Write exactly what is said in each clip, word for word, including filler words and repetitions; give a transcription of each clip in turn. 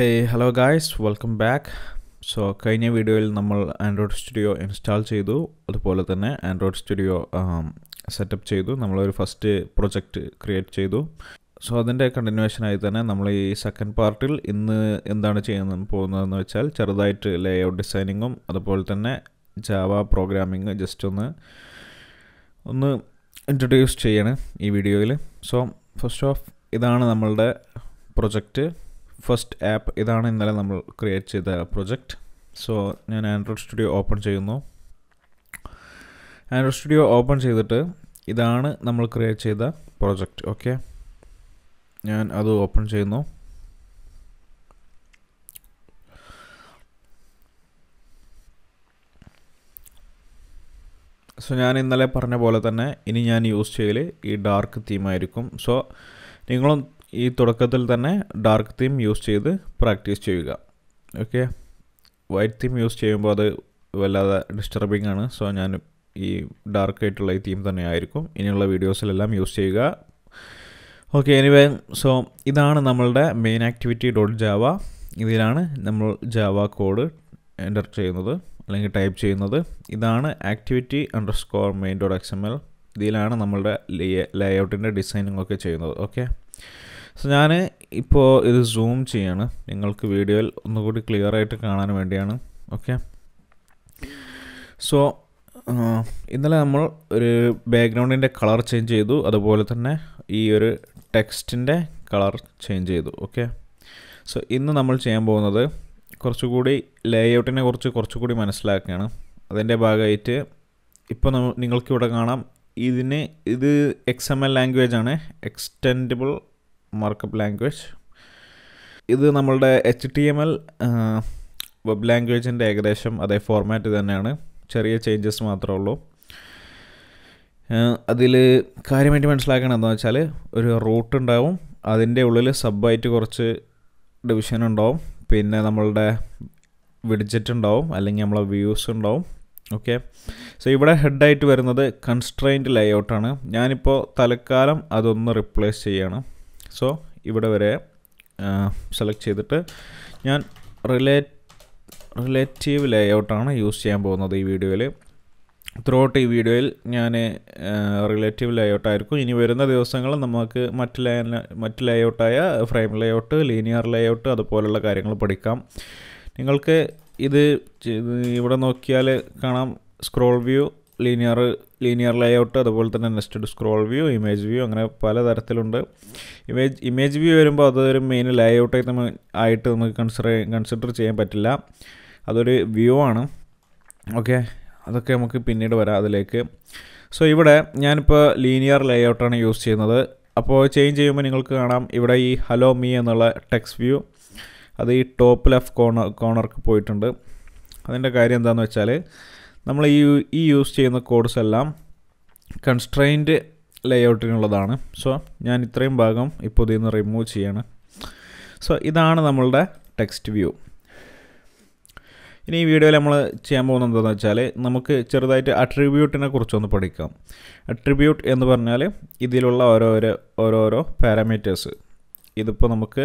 Hey, hello guys, welcome back. So, കഴിഞ്ഞ വീഡിയോയിൽ നമ്മൾ ആൻഡ്രോയിഡ് സ്റ്റുഡിയോ ഇൻസ്റ്റാൾ ചെയ്തു. അതുപോലെ തന്നെ ആൻഡ്രോയിഡ് സ്റ്റുഡിയോ സെറ്റപ്പ് ചെയ്തു. നമ്മളൊരു ഫസ്റ്റ് പ്രൊജക്റ്റ് ക്രിയേറ്റ് ചെയ്തു. സോ അതിൻ്റെ കണ്ടിന്യൂവേഷൻ ആയി തന്നെ നമ്മൾ ഈ സെക്കൻഡ് പാർട്ടിൽ ഇന്ന് എന്താണ് ചെയ്യാൻ പോകുന്നതെന്ന് വെച്ചാൽ ചെറുതായിട്ട് ലേഔട്ട് ഡിസൈനിങ്ങും അതുപോലെ തന്നെ ജാവ പ്രോഗ്രാമിങ് ജസ്റ്റ് ഒന്ന് ഒന്ന് ഇൻട്രൊഡ്യൂസ് ചെയ്യാണ് ഈ വീഡിയോയിൽ. സോ ഫസ്റ്റ് ഓഫ് ഇതാണ് നമ്മളുടെ പ്രൊജക്റ്റ്. ഫസ്റ്റ് ആപ്പ് ഇതാണ് ഇന്നലെ നമ്മൾ ക്രിയേറ്റ് ചെയ്ത പ്രൊജക്റ്റ്. സോ ഞാൻ ആൻഡ്രോയിഡ് സ്റ്റുഡിയോ ഓപ്പൺ ചെയ്യുന്നു. ആൻഡ്രോയിഡ് സ്റ്റുഡിയോ ഓപ്പൺ ചെയ്തിട്ട് ഇതാണ് നമ്മൾ ക്രിയേറ്റ് ചെയ്ത പ്രൊജക്റ്റ്. ഓക്കെ, ഞാൻ അത് ഓപ്പൺ ചെയ്യുന്നു. സോ ഞാൻ ഇന്നലെ പറഞ്ഞ പോലെ തന്നെ ഇനി ഞാൻ യൂസ് ചെയ്യൽ ഈ ഡാർക്ക് തീമായിരിക്കും. സോ നിങ്ങളും ഈ തുടക്കത്തിൽ തന്നെ ഡാർക്ക് തീം യൂസ് ചെയ്ത് പ്രാക്ടീസ് ചെയ്യുക. ഓക്കെ, വൈറ്റ് തീം യൂസ് ചെയ്യുമ്പോൾ അത് വല്ലാതെ ഡിസ്റ്റർബിംഗ് ആണ്. സോ ഞാൻ ഈ ഡാർക്കായിട്ടുള്ള ഈ തീം തന്നെ ആയിരിക്കും ഇനിയുള്ള വീഡിയോസിലെല്ലാം യൂസ് ചെയ്യുക. ഓക്കെ, എനിവേ, സോ ഇതാണ് നമ്മളുടെ മെയിൻ ആക്ടിവിറ്റി ഡോട്ട് ജാവ. ഇതിലാണ് നമ്മൾ ജാവ കോഡ് എൻ്റർ ചെയ്യുന്നത് അല്ലെങ്കിൽ ടൈപ്പ് ചെയ്യുന്നത്. ഇതാണ് activity underscore main dot X M L. ഇതിലാണ് നമ്മളുടെ ലേ ലേഔട്ടിൻ്റെ ഡിസൈനിങ്ങൊക്കെ ചെയ്യുന്നത്. ഓക്കെ, സോ ഞാൻ ഇപ്പോൾ ഇത് സൂം ചെയ്യാണ് നിങ്ങൾക്ക് വീഡിയോയിൽ ഒന്നുകൂടി ക്ലിയർ ആയിട്ട് കാണാൻ വേണ്ടിയാണ്. ഓക്കെ, സോ ഇന്നലെ നമ്മൾ ഒരു ബാക്ക്ഗ്രൗണ്ടിൻ്റെ കളർ ചേഞ്ച് ചെയ്തു. അതുപോലെ തന്നെ ഈ ഒരു ടെക്സ്റ്റിൻ്റെ കളർ ചേഞ്ച് ചെയ്തു. ഓക്കെ, സോ ഇന്ന് നമ്മൾ ചെയ്യാൻ പോകുന്നത് കുറച്ചുകൂടി ലേഔട്ടിനെ കുറിച്ച് കുറച്ചുകൂടി മനസ്സിലാക്കുകയാണ്. അതിൻ്റെ ഭാഗമായിട്ട് ഇപ്പോൾ നമ്മൾ നിങ്ങൾക്കിവിടെ കാണാം ഇതിന് ഇത് എക്സ് എം എൽ ലാംഗ്വേജ് ആണ്, എക്സ്റ്റെൻഡബിൾ മാർക്കപ്പ് ലാംഗ്വേജ്. ഇത് നമ്മളുടെ H T M L web ലാംഗ്വേജിൻ്റെ ഏകദേശം അതേ ഫോർമാറ്റ് തന്നെയാണ്, ചെറിയ ചേഞ്ചസ് മാത്രമേ ഉള്ളൂ. അതിൽ കാര്യമായിട്ട് മനസ്സിലാക്കണം എന്താണെന്ന് വെച്ചാൽ ഒരു റൂട്ട് ഉണ്ടാവും, അതിൻ്റെ ഉള്ളിൽ സബ്ബായിട്ട് കുറച്ച് ഡിവിഷൻ ഉണ്ടാവും, പിന്നെ നമ്മളുടെ വിഡ്ജറ്റ് ഉണ്ടാവും അല്ലെങ്കിൽ നമ്മളെ വ്യൂസ് ഉണ്ടാവും. ഓക്കെ, സോ ഇവിടെ ഹെഡായിട്ട് വരുന്നത് കൺസ്ട്രെയിൻറ്റ് ലേഔട്ടാണ്. ഞാനിപ്പോൾ തൽക്കാലം അതൊന്ന് റിപ്ലേസ് ചെയ്യണം. സോ ഇവിടെ വരെ സെലക്ട് ചെയ്തിട്ട് ഞാൻ റിലേ റിലേറ്റീവ് ലേഔട്ടാണ് യൂസ് ചെയ്യാൻ പോകുന്നത് ഈ വീഡിയോയിൽ. ത്രൂ ഔട്ട് ഈ വീഡിയോയിൽ ഞാൻ റിലേറ്റീവ് ലേഔട്ടായിരിക്കും. ഇനി വരുന്ന ദിവസങ്ങളിൽ നമുക്ക് മറ്റ് ലേ മറ്റ് ലേഔട്ടായ ഫ്രെയിം ലേഔട്ട്, ലീനിയർ ലേഔട്ട് അതുപോലുള്ള കാര്യങ്ങൾ പഠിക്കാം. നിങ്ങൾക്ക് ഇത് ഇവിടെ നോക്കിയാൽ കാണാം, scroll view, linear linear layout, അതുപോലെ തന്നെ nested scroll view, image view, അങ്ങനെ പലതരത്തിലുണ്ട്. ഇമേജ് ഇമേജ് വ്യൂ വരുമ്പോൾ അതൊരു മെയിൻ ലേഔട്ടായി നമ്മൾ ആയിട്ട് നമുക്ക് കൺസിഡർ കൺസിഡർ ചെയ്യാൻ പറ്റില്ല, അതൊരു വ്യൂ ആണ്. ഓക്കെ, അതൊക്കെ നമുക്ക് പിന്നീട് വരാം അതിലേക്ക്. സോ ഇവിടെ ഞാനിപ്പോൾ ലീനിയർ ലേഔട്ടാണ് യൂസ് ചെയ്യുന്നത്. അപ്പോൾ ചേഞ്ച് ചെയ്യുമ്പോൾ നിങ്ങൾക്ക് കാണാം ഇവിടെ ഈ ഹലോ മീ എന്നുള്ള ടെക്സ്റ്റ് വ്യൂ അത് ഈ ടോപ്പ് ലെഫ്റ്റ് കോർണർ കോർണർക്ക് പോയിട്ടുണ്ട്. അതിൻ്റെ കാര്യം എന്താണെന്ന് വെച്ചാൽ നമ്മൾ ഈ ഈ യൂസ് ചെയ്യുന്ന കോഡ്സ് എല്ലാം കൺസ്ട്രെയിൻറ്റ് ലേഔട്ടിനുള്ളതാണ്. സോ ഞാൻ ഇത്രയും ഭാഗം ഇപ്പോൾ ഇതിൽ നിന്ന് റിമൂവ് ചെയ്യാണ്. സോ ഇതാണ് നമ്മളുടെ ടെക്സ്റ്റ് വ്യൂ. ഇനി ഈ വീഡിയോയിൽ നമ്മൾ ചെയ്യാൻ പോകുന്നത് എന്താണെന്ന് വെച്ചാൽ നമുക്ക് ചെറുതായിട്ട് അട്രിബ്യൂട്ടിനെ കുറിച്ചൊന്ന് പഠിക്കാം. അട്രിബ്യൂട്ട് എന്ന് പറഞ്ഞാൽ ഇതിലുള്ള ഓരോരോ ഓരോരോ പാരാമീറ്റേഴ്സ്. ഇതിപ്പോൾ നമുക്ക്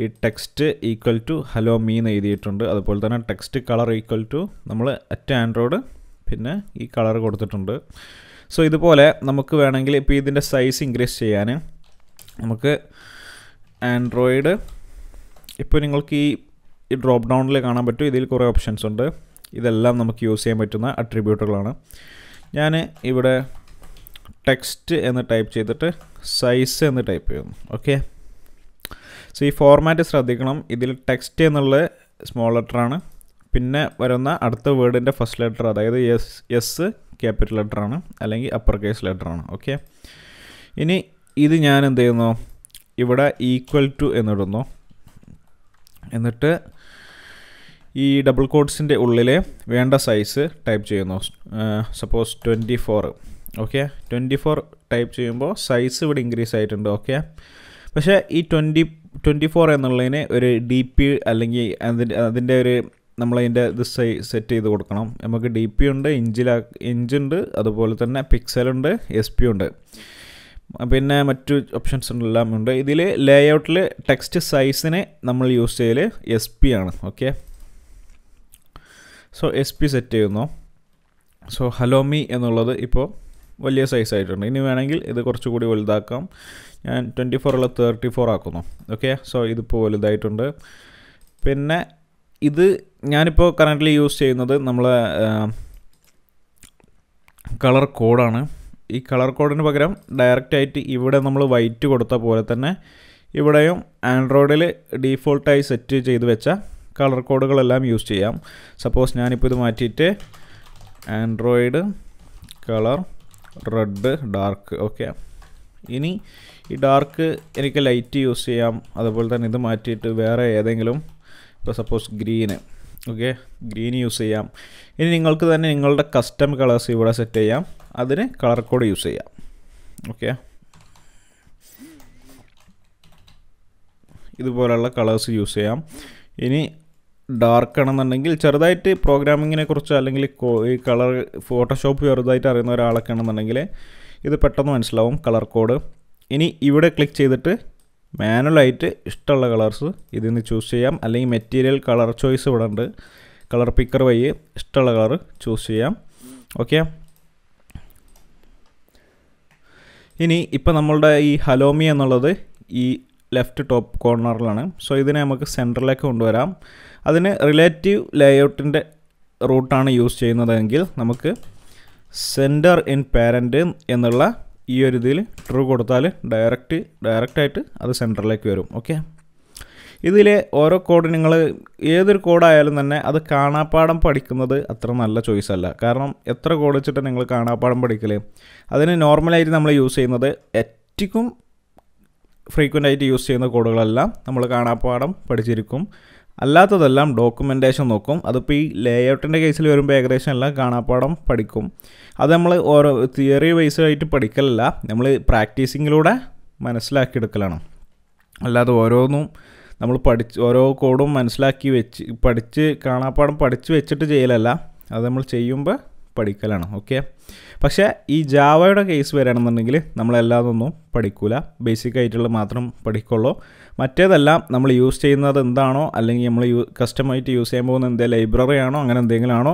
ഈ text equal to hello me എന്ന് എഴുതിയിട്ടുണ്ട്. അതുപോലെ തന്നെ ടെക്സ്റ്റ് കളർ ഈക്വൽ ടു നമ്മൾ അറ്റ് ആൻഡ്രോയിഡ് പിന്നെ ഈ കളർ കൊടുത്തിട്ടുണ്ട്. സോ ഇതുപോലെ നമുക്ക് വേണമെങ്കിൽ ഇപ്പോൾ ഇതിൻ്റെ സൈസ് ഇൻക്രീസ് ചെയ്യാൻ നമുക്ക് ആൻഡ്രോയിഡ് ഇപ്പോൾ നിങ്ങൾക്ക് ഈ ഈ ഡ്രോപ്പ് ഡൗണിൽ കാണാൻ പറ്റും. ഇതിൽ കുറേ ഓപ്ഷൻസ് ഉണ്ട്. ഇതെല്ലാം നമുക്ക് യൂസ് ചെയ്യാൻ പറ്റുന്ന അട്രിബ്യൂട്ടുകളാണ്. ഞാൻ ഇവിടെ ടെക്സ്റ്റ് എന്ന് ടൈപ്പ് ചെയ്തിട്ട് സൈസ് എന്ന് ടൈപ്പ് ചെയ്യുന്നു. ഓക്കെ, സോ ഈ ഫോർമാറ്റ് ശ്രദ്ധിക്കണം. ഇതിൽ ടെക്സ്റ്റ് എന്നുള്ള സ്മോൾ ലെറ്ററാണ്, പിന്നെ വരുന്ന അടുത്ത വേർഡിൻ്റെ ഫസ്റ്റ് ലെറ്റർ അതായത് എസ് എസ് ക്യാപിറ്റൽ ലെറ്ററാണ് അല്ലെങ്കിൽ അപ്പർ കേസ് ലെറ്ററാണ്. ഓക്കെ, ഇനി ഇത് ഞാൻ എന്ത് ചെയ്യുന്നു, ഇവിടെ ഈക്വൽ ടു എന്നിടുന്നു. എന്നിട്ട് ഈ ഡബിൾ കോഡ്സിൻ്റെ ഉള്ളിലെ വേണ്ട സൈസ് ടൈപ്പ് ചെയ്യുന്നു. Suppose twenty four. Okay, twenty four type ചെയ്യുമ്പോൾ സൈസ് ഇവിടെ ഇൻക്രീസ് ആയിട്ടുണ്ട്. ഓക്കെ, പക്ഷേ ഈ ട്വൻറ്റി ട്വൻറ്റി ഫോർ എന്നുള്ളതിന് ഒരു ഡി പി അല്ലെങ്കിൽ അതിൻ്റെ അതിൻ്റെ ഒരു നമ്മളതിൻ്റെ ഇത് സെറ്റ് ചെയ്ത് കൊടുക്കണം. നമുക്ക് ഡി പി ഉണ്ട്, ഇഞ്ചിലാ ഇഞ്ചുണ്ട്, അതുപോലെ തന്നെ പിക്സലുണ്ട്, എസ് പി ഉണ്ട്. പിന്നെ മറ്റു ഓപ്ഷൻസ് എല്ലാം ഉണ്ട്. ഇതിൽ ലേഔട്ടിൽ ടെക്സ്റ്റ് സൈസിനെ നമ്മൾ യൂസ് ചെയ്യൽ എസ് പി ആണ്. Okay, so S P set ചെയ്യുന്നു. സോ ഹലോ മീ എന്നുള്ളത് ഇപ്പോൾ വലിയ സൈസ് ആയിട്ടുണ്ട്. ഇനി വേണമെങ്കിൽ ഇത് കുറച്ചുകൂടി വലുതാക്കാം. ഞാൻ ട്വൻറ്റി ഫോറുള്ള തേർട്ടി ഫോർ ആക്കുന്നു. ഓക്കെ, സോ ഇതിപ്പോൾ വലുതായിട്ടുണ്ട്. പിന്നെ ഇത് ഞാനിപ്പോൾ കറൻ്റ്ലി യൂസ് ചെയ്യുന്നത് നമ്മളെ കളർ കോഡാണ്. ഈ കളർ കോഡിന് പകരം ഡയറക്റ്റായിട്ട് ഇവിടെ നമ്മൾ വൈറ്റ് കൊടുത്ത പോലെ തന്നെ ഇവിടെയും ആൻഡ്രോയിഡിൽ ഡീഫോൾട്ടായി സെറ്റ് ചെയ്ത് വെച്ച കളർ കോഡുകളെല്ലാം യൂസ് ചെയ്യാം. സപ്പോസ് ഞാനിപ്പോൾ ഇത് മാറ്റിയിട്ട് Android colour red dark. Okay, ഇനി ഈ ഡാർക്ക് എനിക്ക് ലൈറ്റ് യൂസ് ചെയ്യാം. അതുപോലെ തന്നെ ഇത് മാറ്റിയിട്ട് വേറെ ഏതെങ്കിലും ഇപ്പോൾ suppose green. Okay, green use ചെയ്യാം. ഇനി നിങ്ങൾക്ക് തന്നെ നിങ്ങളുടെ കസ്റ്റം കളേഴ്സ് ഇവിടെ സെറ്റ് ചെയ്യാം. അതിന് കളർ കോഡ് യൂസ് ചെയ്യാം. ഓക്കെ, ഇതുപോലെയുള്ള കളേഴ്സ് യൂസ് ചെയ്യാം. ഇനി ഡാർക്ക് ആണെന്നുണ്ടെങ്കിൽ ചെറുതായിട്ട് പ്രോഗ്രാമിങ്ങിനെ കുറിച്ച് അല്ലെങ്കിൽ ഈ കളർ ഫോട്ടോഷോപ്പ് ചെറുതായിട്ട് അറിയുന്ന ഒരാളൊക്കെ ആണെന്നുണ്ടെങ്കിൽ ഇത് പെട്ടെന്ന് മനസ്സിലാവും കളർ കോഡ്. ഇനി ഇവിടെ ക്ലിക്ക് ചെയ്തിട്ട് മാനുവലായിട്ട് ഇഷ്ടമുള്ള കളേഴ്സ് ഇതിൽ നിന്ന് ചൂസ് ചെയ്യാം. അല്ലെങ്കിൽ മെറ്റീരിയൽ കളർ ചോയ്സ് ഇവിടെ ഉണ്ട്. കളർ പിക്കർ വഴി ഇഷ്ടമുള്ള കളർ ചൂസ് ചെയ്യാം. ഓക്കെ, ഇനി ഇപ്പോൾ നമ്മളുടെ ഈ ഹലോമി എന്നുള്ളത് ഈ ലെഫ്റ്റ് ടോപ്പ് കോർണറിലാണ്. സോ ഇതിനെ നമുക്ക് സെൻറ്ററിലേക്ക് കൊണ്ടുവരാം. അതിന് റിലേറ്റീവ് ലേഔട്ടിൻ്റെ റൂട്ടാണ് യൂസ് ചെയ്യുന്നതെങ്കിൽ നമുക്ക് സെൻറ്റർ ഇൻ പാരൻ്റ് എന്നുള്ള ഈ ഒരു ഇതിൽ ട്രൂ കൊടുത്താൽ ഡയറക്റ്റ് ഡയറക്റ്റായിട്ട് അത് സെൻറ്ററിലേക്ക് വരും. ഓക്കെ, ഇതിലെ ഓരോ കോഡ് നിങ്ങൾ ഏതൊരു കോഡായാലും തന്നെ അത് കാണാപ്പാഠം പഠിക്കുന്നത് അത്ര നല്ല ചോയ്സ് അല്ല. കാരണം എത്ര കോഡ് വെച്ചിട്ട് നിങ്ങൾ കാണാപ്പാഠം പഠിക്കൽ. അതിന് നോർമലായിട്ട് നമ്മൾ യൂസ് ചെയ്യുന്നത് ഏറ്റവും ഫ്രീക്വൻ്റ് ആയിട്ട് യൂസ് ചെയ്യുന്ന കോഡുകളെല്ലാം നമ്മൾ കാണാപ്പാഠം പഠിച്ചിരിക്കും. അല്ലാത്തതെല്ലാം ഡോക്യുമെൻറ്റേഷൻ നോക്കും. അതിപ്പോൾ ഈ ലേഔട്ടിൻ്റെ കേസിൽ വരുമ്പോൾ ഏകദേശം എല്ലാം കാണാപ്പാഠം പഠിക്കും. അത് നമ്മൾ ഓരോ തിയറി വൈസ് ആയിട്ട് പഠിക്കലല്ല, നമ്മൾ പ്രാക്ടീസിങ്ങിലൂടെ മനസ്സിലാക്കിയെടുക്കലാണ്. അല്ലാതെ ഓരോന്നും നമ്മൾ പഠിച്ച് ഓരോ കോഡും മനസ്സിലാക്കി വെച്ച് പഠിച്ച് കാണാപ്പാഠം പഠിച്ച് വെച്ചിട്ട് ചെയ്യലല്ല, അത് നമ്മൾ ചെയ്യുമ്പോൾ പഠിക്കലാണ്. ഓക്കെ, പക്ഷേ ഈ ജാവയുടെ കേസ് വരികയാണെന്നുണ്ടെങ്കിൽ നമ്മളെല്ലാതൊന്നും പഠിക്കില്ല, ബേസിക് ആയിട്ടുള്ള മാത്രം പഠിക്കുള്ളൂ. മറ്റേതെല്ലാം നമ്മൾ യൂസ് ചെയ്യുന്നത് എന്താണോ അല്ലെങ്കിൽ നമ്മൾ യൂ കസ്റ്റമായിട്ട് യൂസ് ചെയ്യാൻ പോകുന്ന എന്തെങ്കിലും ലൈബ്രറി ആണോ അങ്ങനെ എന്തെങ്കിലും ആണോ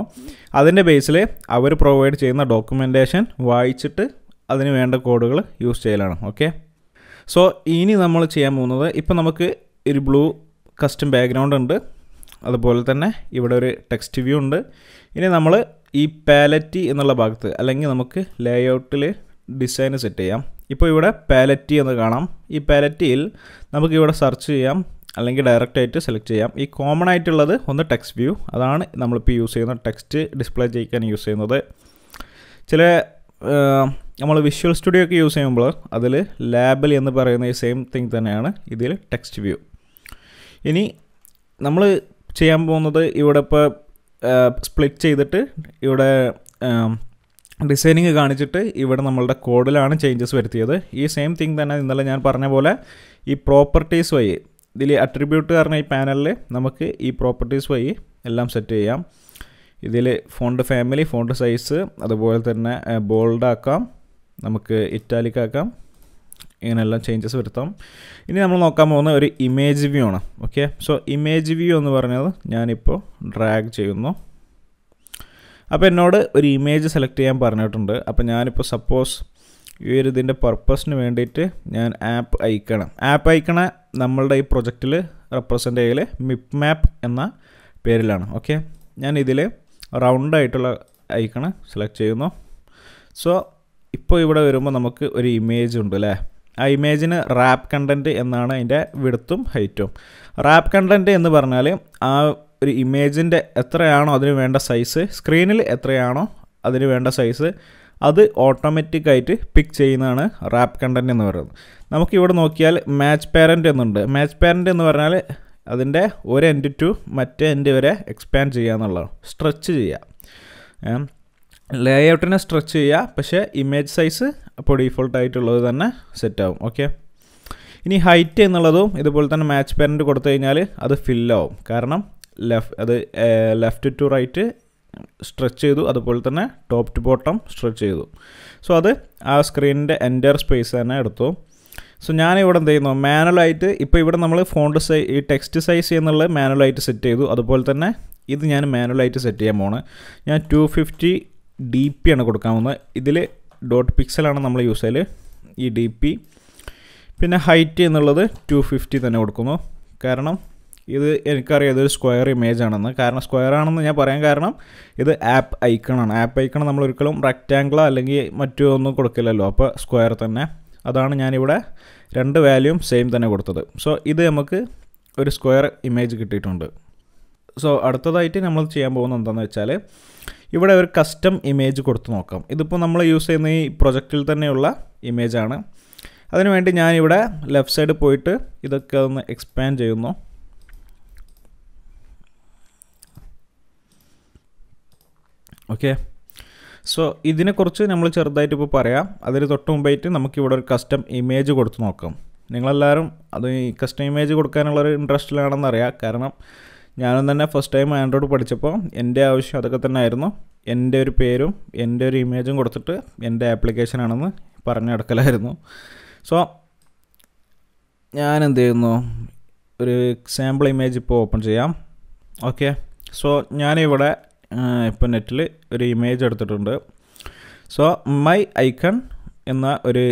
അതിൻ്റെ ബേസിൽ അവർ പ്രൊവൈഡ് ചെയ്യുന്ന ഡോക്യുമെൻറ്റേഷൻ വായിച്ചിട്ട് അതിന് വേണ്ട കോഡുകൾ യൂസ് ചെയ്യലാണ്. ഓക്കെ, സോ ഇനി നമ്മൾ ചെയ്യാൻ പോകുന്നത് ഇപ്പം നമുക്ക് ഒരു ബ്ലൂ കസ്റ്റം ബാക്ക്ഗ്രൗണ്ട് ഉണ്ട്. അതുപോലെ തന്നെ ഇവിടെ ഒരു ടെക്സ്റ്റ് വ്യൂ ഉണ്ട്. ഇനി നമ്മൾ ഈ പാലറ്റി എന്നുള്ള ഭാഗത്ത് അല്ലെങ്കിൽ നമുക്ക് ലേഔട്ടിൽ ഡിസൈൻ സെറ്റ് ചെയ്യാം. ഇപ്പോൾ ഇവിടെ പാലറ്റി എന്ന് കാണാം. ഈ പാലറ്റിയിൽ നമുക്ക് ഇവിടെ സെർച്ച് ചെയ്യാം അല്ലെങ്കിൽ ഡയറക്റ്റായിട്ട് സെലക്ട് ചെയ്യാം. ഈ കോമൺ ആയിട്ടുള്ളത് ഒന്ന് ടെക്സ്റ്റ് വ്യൂ, അതാണ് നമ്മളിപ്പോൾ യൂസ് ചെയ്യുന്ന ടെക്സ്റ്റ് ഡിസ്പ്ലേ ചെയ്യാൻ യൂസ് ചെയ്യുന്നത്. ചില നമ്മൾ വിഷ്വൽ സ്റ്റുഡിയോ ഒക്കെ യൂസ് ചെയ്യുമ്പോൾ അതിൽ ലേബൽ എന്ന് പറയുന്ന ഈ സെയിം തിങ് തന്നെയാണ് ഇതിൽ ടെക്സ്റ്റ് വ്യൂ. ഇനി നമ്മൾ ചെയ്യാൻ പോകുന്നത് ഇവിടെ ഇപ്പോൾ സ്പ്ലിറ്റ് ചെയ്തിട്ട് ഇവിടെ ഡിസൈനിങ് കാണിച്ചിട്ട് ഇവിടെ നമ്മളുടെ കോഡിലാണ് ചേഞ്ചസ് വരുത്തിയത്. ഈ സെയിം തിങ് തന്നെ ഇന്നലെ ഞാൻ പറഞ്ഞ പോലെ ഈ പ്രോപ്പർട്ടീസ് വഴി ഇതിൽ അട്രിബ്യൂട്ട് കാരണം ഈ പാനലിൽ നമുക്ക് ഈ പ്രോപ്പർട്ടീസ് വഴി എല്ലാം സെറ്റ് ചെയ്യാം. ഇതിൽ ഫോണ്ട് ഫാമിലി, ഫോണ്ട് സൈസ്, അതുപോലെ തന്നെ ബോൾഡാക്കാം, നമുക്ക് ഇറ്റാലിക്കാക്കാം, ഇങ്ങനെയെല്ലാം ചേഞ്ചസ് വരുത്താം. ഇനി നമ്മൾ നോക്കാൻ പോകുന്ന ഒരു ഇമേജ് വ്യൂ ആണ്. ഓക്കെ, സോ ഇമേജ് വ്യൂ എന്ന് പറഞ്ഞത് ഞാനിപ്പോൾ ഡ്രാഗ് ചെയ്യുന്നു. അപ്പോൾ എന്നോട് ഒരു ഇമേജ് സെലക്ട് ചെയ്യാൻ പറഞ്ഞിട്ടുണ്ട്. അപ്പോൾ ഞാനിപ്പോൾ സപ്പോസ് ഈ ഒരു ഇതിൻ്റെ പർപ്പസിന് വേണ്ടിയിട്ട് ഞാൻ ആപ്പ് ഐക്കണ് ആപ്പ് ഐക്കണ നമ്മളുടെ ഈ പ്രൊജക്റ്റിൽ റെപ്രസെൻ്റ് ചെയ്യൽ മിപ്പ് മാപ്പ് എന്ന പേരിലാണ്. ഓക്കെ, ഞാൻ ഇതിൽ റൗണ്ടായിട്ടുള്ള ഐക്കണ് സെലക്ട് ചെയ്യുന്നു. സോ ഇപ്പോൾ ഇവിടെ വരുമ്പോൾ നമുക്ക് ഒരു ഇമേജ് ഉണ്ട് അല്ലേ. ആ ഇമേജിന് റാപ്പ് കണ്ടൻറ്റ് എന്നാണ് അതിൻ്റെ വിടുത്തും ഹൈറ്റും. റാപ്പ് കണ്ടൻറ്റ് എന്ന് പറഞ്ഞാൽ ആ ഒരു ഇമേജിൻ്റെ എത്രയാണോ അതിന് വേണ്ട സൈസ്, സ്ക്രീനിൽ എത്രയാണോ അതിന് വേണ്ട സൈസ്, അത് ഓട്ടോമാറ്റിക്കായിട്ട് പിക്ക് ചെയ്യുന്നതാണ് റാപ്പ് കണ്ടൻറ്റ് എന്ന് പറയുന്നത്. നമുക്കിവിടെ നോക്കിയാൽ മാച്ച് പാരൻ്റ് എന്നുണ്ട്. മാച്ച് പാരൻ്റ് എന്ന് പറഞ്ഞാൽ അതിൻ്റെ ഒരു എൻഡ് ടു മറ്റേ എൻഡ് വരെ എക്സ്പാൻഡ് ചെയ്യുക എന്നുള്ളതാണ്, സ്ട്രെച്ച് ചെയ്യുക, ലേഔട്ടിനെ സ്ട്രെച്ച് ചെയ്യുക. പക്ഷേ ഇമേജ് സൈസ് അപ്പോൾ ഡീഫോൾട്ടായിട്ടുള്ളത് തന്നെ സെറ്റാവും. ഓക്കെ, ഇനി ഹൈറ്റ് എന്നുള്ളതും ഇതുപോലെ തന്നെ മാച്ച് പാരൻ്റ് കൊടുത്തു കഴിഞ്ഞാൽ അത് ഫില്ലാവും. കാരണം ലെഫ്റ്റ് അത് ലെഫ്റ്റ് ടു റൈറ്റ് stretch ചെയ്തു അതുപോലെ തന്നെ top to bottom stretch ചെയ്തു സോ അത് ആ സ്ക്രീനിൻ്റെ entire space തന്നെ എടുത്തു സോ ഞാൻ ഇവിടെ എന്ത് ചെയ്യുന്നു manual ആയിട്ട് ഇപ്പോൾ ഇവിടെ നമ്മൾ font size ഈ text size എന്നുള്ള manual ആയിട്ട് സെറ്റ് ചെയ്തു അതുപോലെ തന്നെ ഇത് ഞാൻ manual ആയിട്ട് സെറ്റ് ചെയ്യാൻ പോണ ഞാൻ two fifty d p ആണ് കൊടുക്കാൻ പോകുന്നത് ഇതിൽ dot pixel ആണ് നമ്മൾ യൂസ് ചെയ്യല് ഈ dp പിന്നെ height എന്നുള്ളത് two fifty തന്നെ കൊടുക്കുന്നു കാരണം ഇത് എനിക്കറിയാം ഇതൊരു സ്ക്വയർ ഇമേജ് ആണെന്ന് കാരണം സ്ക്വയർ ആണെന്ന് ഞാൻ പറയാൻ കാരണം ഇത് ആപ്പ് ഐക്കണാണ് ആപ്പ് ഐക്കൺ നമ്മൾ ഒരിക്കലും റെക്റ്റാങ്കിളോ അല്ലെങ്കിൽ മറ്റോ ഒന്നും കൊടുക്കില്ലല്ലോ അപ്പോൾ സ്ക്വയർ തന്നെ അതാണ് ഞാനിവിടെ രണ്ട് വാല്യൂം സെയിം തന്നെ കൊടുത്തത് സോ ഇത് നമുക്ക് ഒരു സ്ക്വയർ ഇമേജ് കിട്ടിയിട്ടുണ്ട് സോ അടുത്തതായിട്ട് നമ്മൾ ചെയ്യാൻ പോകുന്നത് എന്താണെന്ന് വെച്ചാൽ ഇവിടെ ഒരു കസ്റ്റം ഇമേജ് കൊടുത്ത് നോക്കാം ഇതിപ്പോൾ നമ്മൾ യൂസ് ചെയ്യുന്ന ഈ പ്രൊജക്റ്റിൽ തന്നെയുള്ള ഇമേജാണ് അതിനുവേണ്ടി ഞാനിവിടെ ലെഫ്റ്റ് സൈഡ് പോയിട്ട് ഇതൊക്കെ ഒന്ന് എക്സ്പാൻഡ് ചെയ്യുന്നു ഓക്കെ സോ ഇതിനെക്കുറിച്ച് നമ്മൾ ചെറുതായിട്ട് ഇപ്പോൾ പറയാം അതിന് തൊട്ട് മുമ്പായിട്ട് നമുക്കിവിടെ ഒരു കസ്റ്റം ഇമേജ് കൊടുത്ത് നോക്കാം നിങ്ങളെല്ലാവരും അത് ഈ കസ്റ്റം ഇമേജ് കൊടുക്കാനുള്ളൊരു ഇൻട്രസ്റ്റിലാണെന്നറിയാം കാരണം ഞാനും തന്നെ ഫസ്റ്റ് ടൈം ആൻഡ്രോയിഡ് പഠിച്ചപ്പോൾ എൻ്റെ ആവശ്യം അതൊക്കെ തന്നെ ആയിരുന്നു എൻ്റെ ഒരു പേരും എൻ്റെ ഒരു ഇമേജും കൊടുത്തിട്ട് എൻ്റെ ആപ്ലിക്കേഷനാണെന്ന് പറഞ്ഞു നടക്കലായിരുന്നു സോ ഞാൻ എന്ത് ചെയ്യുന്നു ഒരു സാമ്പിൾ ഇമേജ് ഇപ്പോൾ ഓപ്പൺ ചെയ്യാം ഓക്കെ സോ ഞാനിവിടെ ഇപ്പോൾ നെറ്റിൽ ഒരു ഇമേജ് എടുത്തിട്ടുണ്ട് സോ മൈ ഐക്കൺ എന്ന ഒരു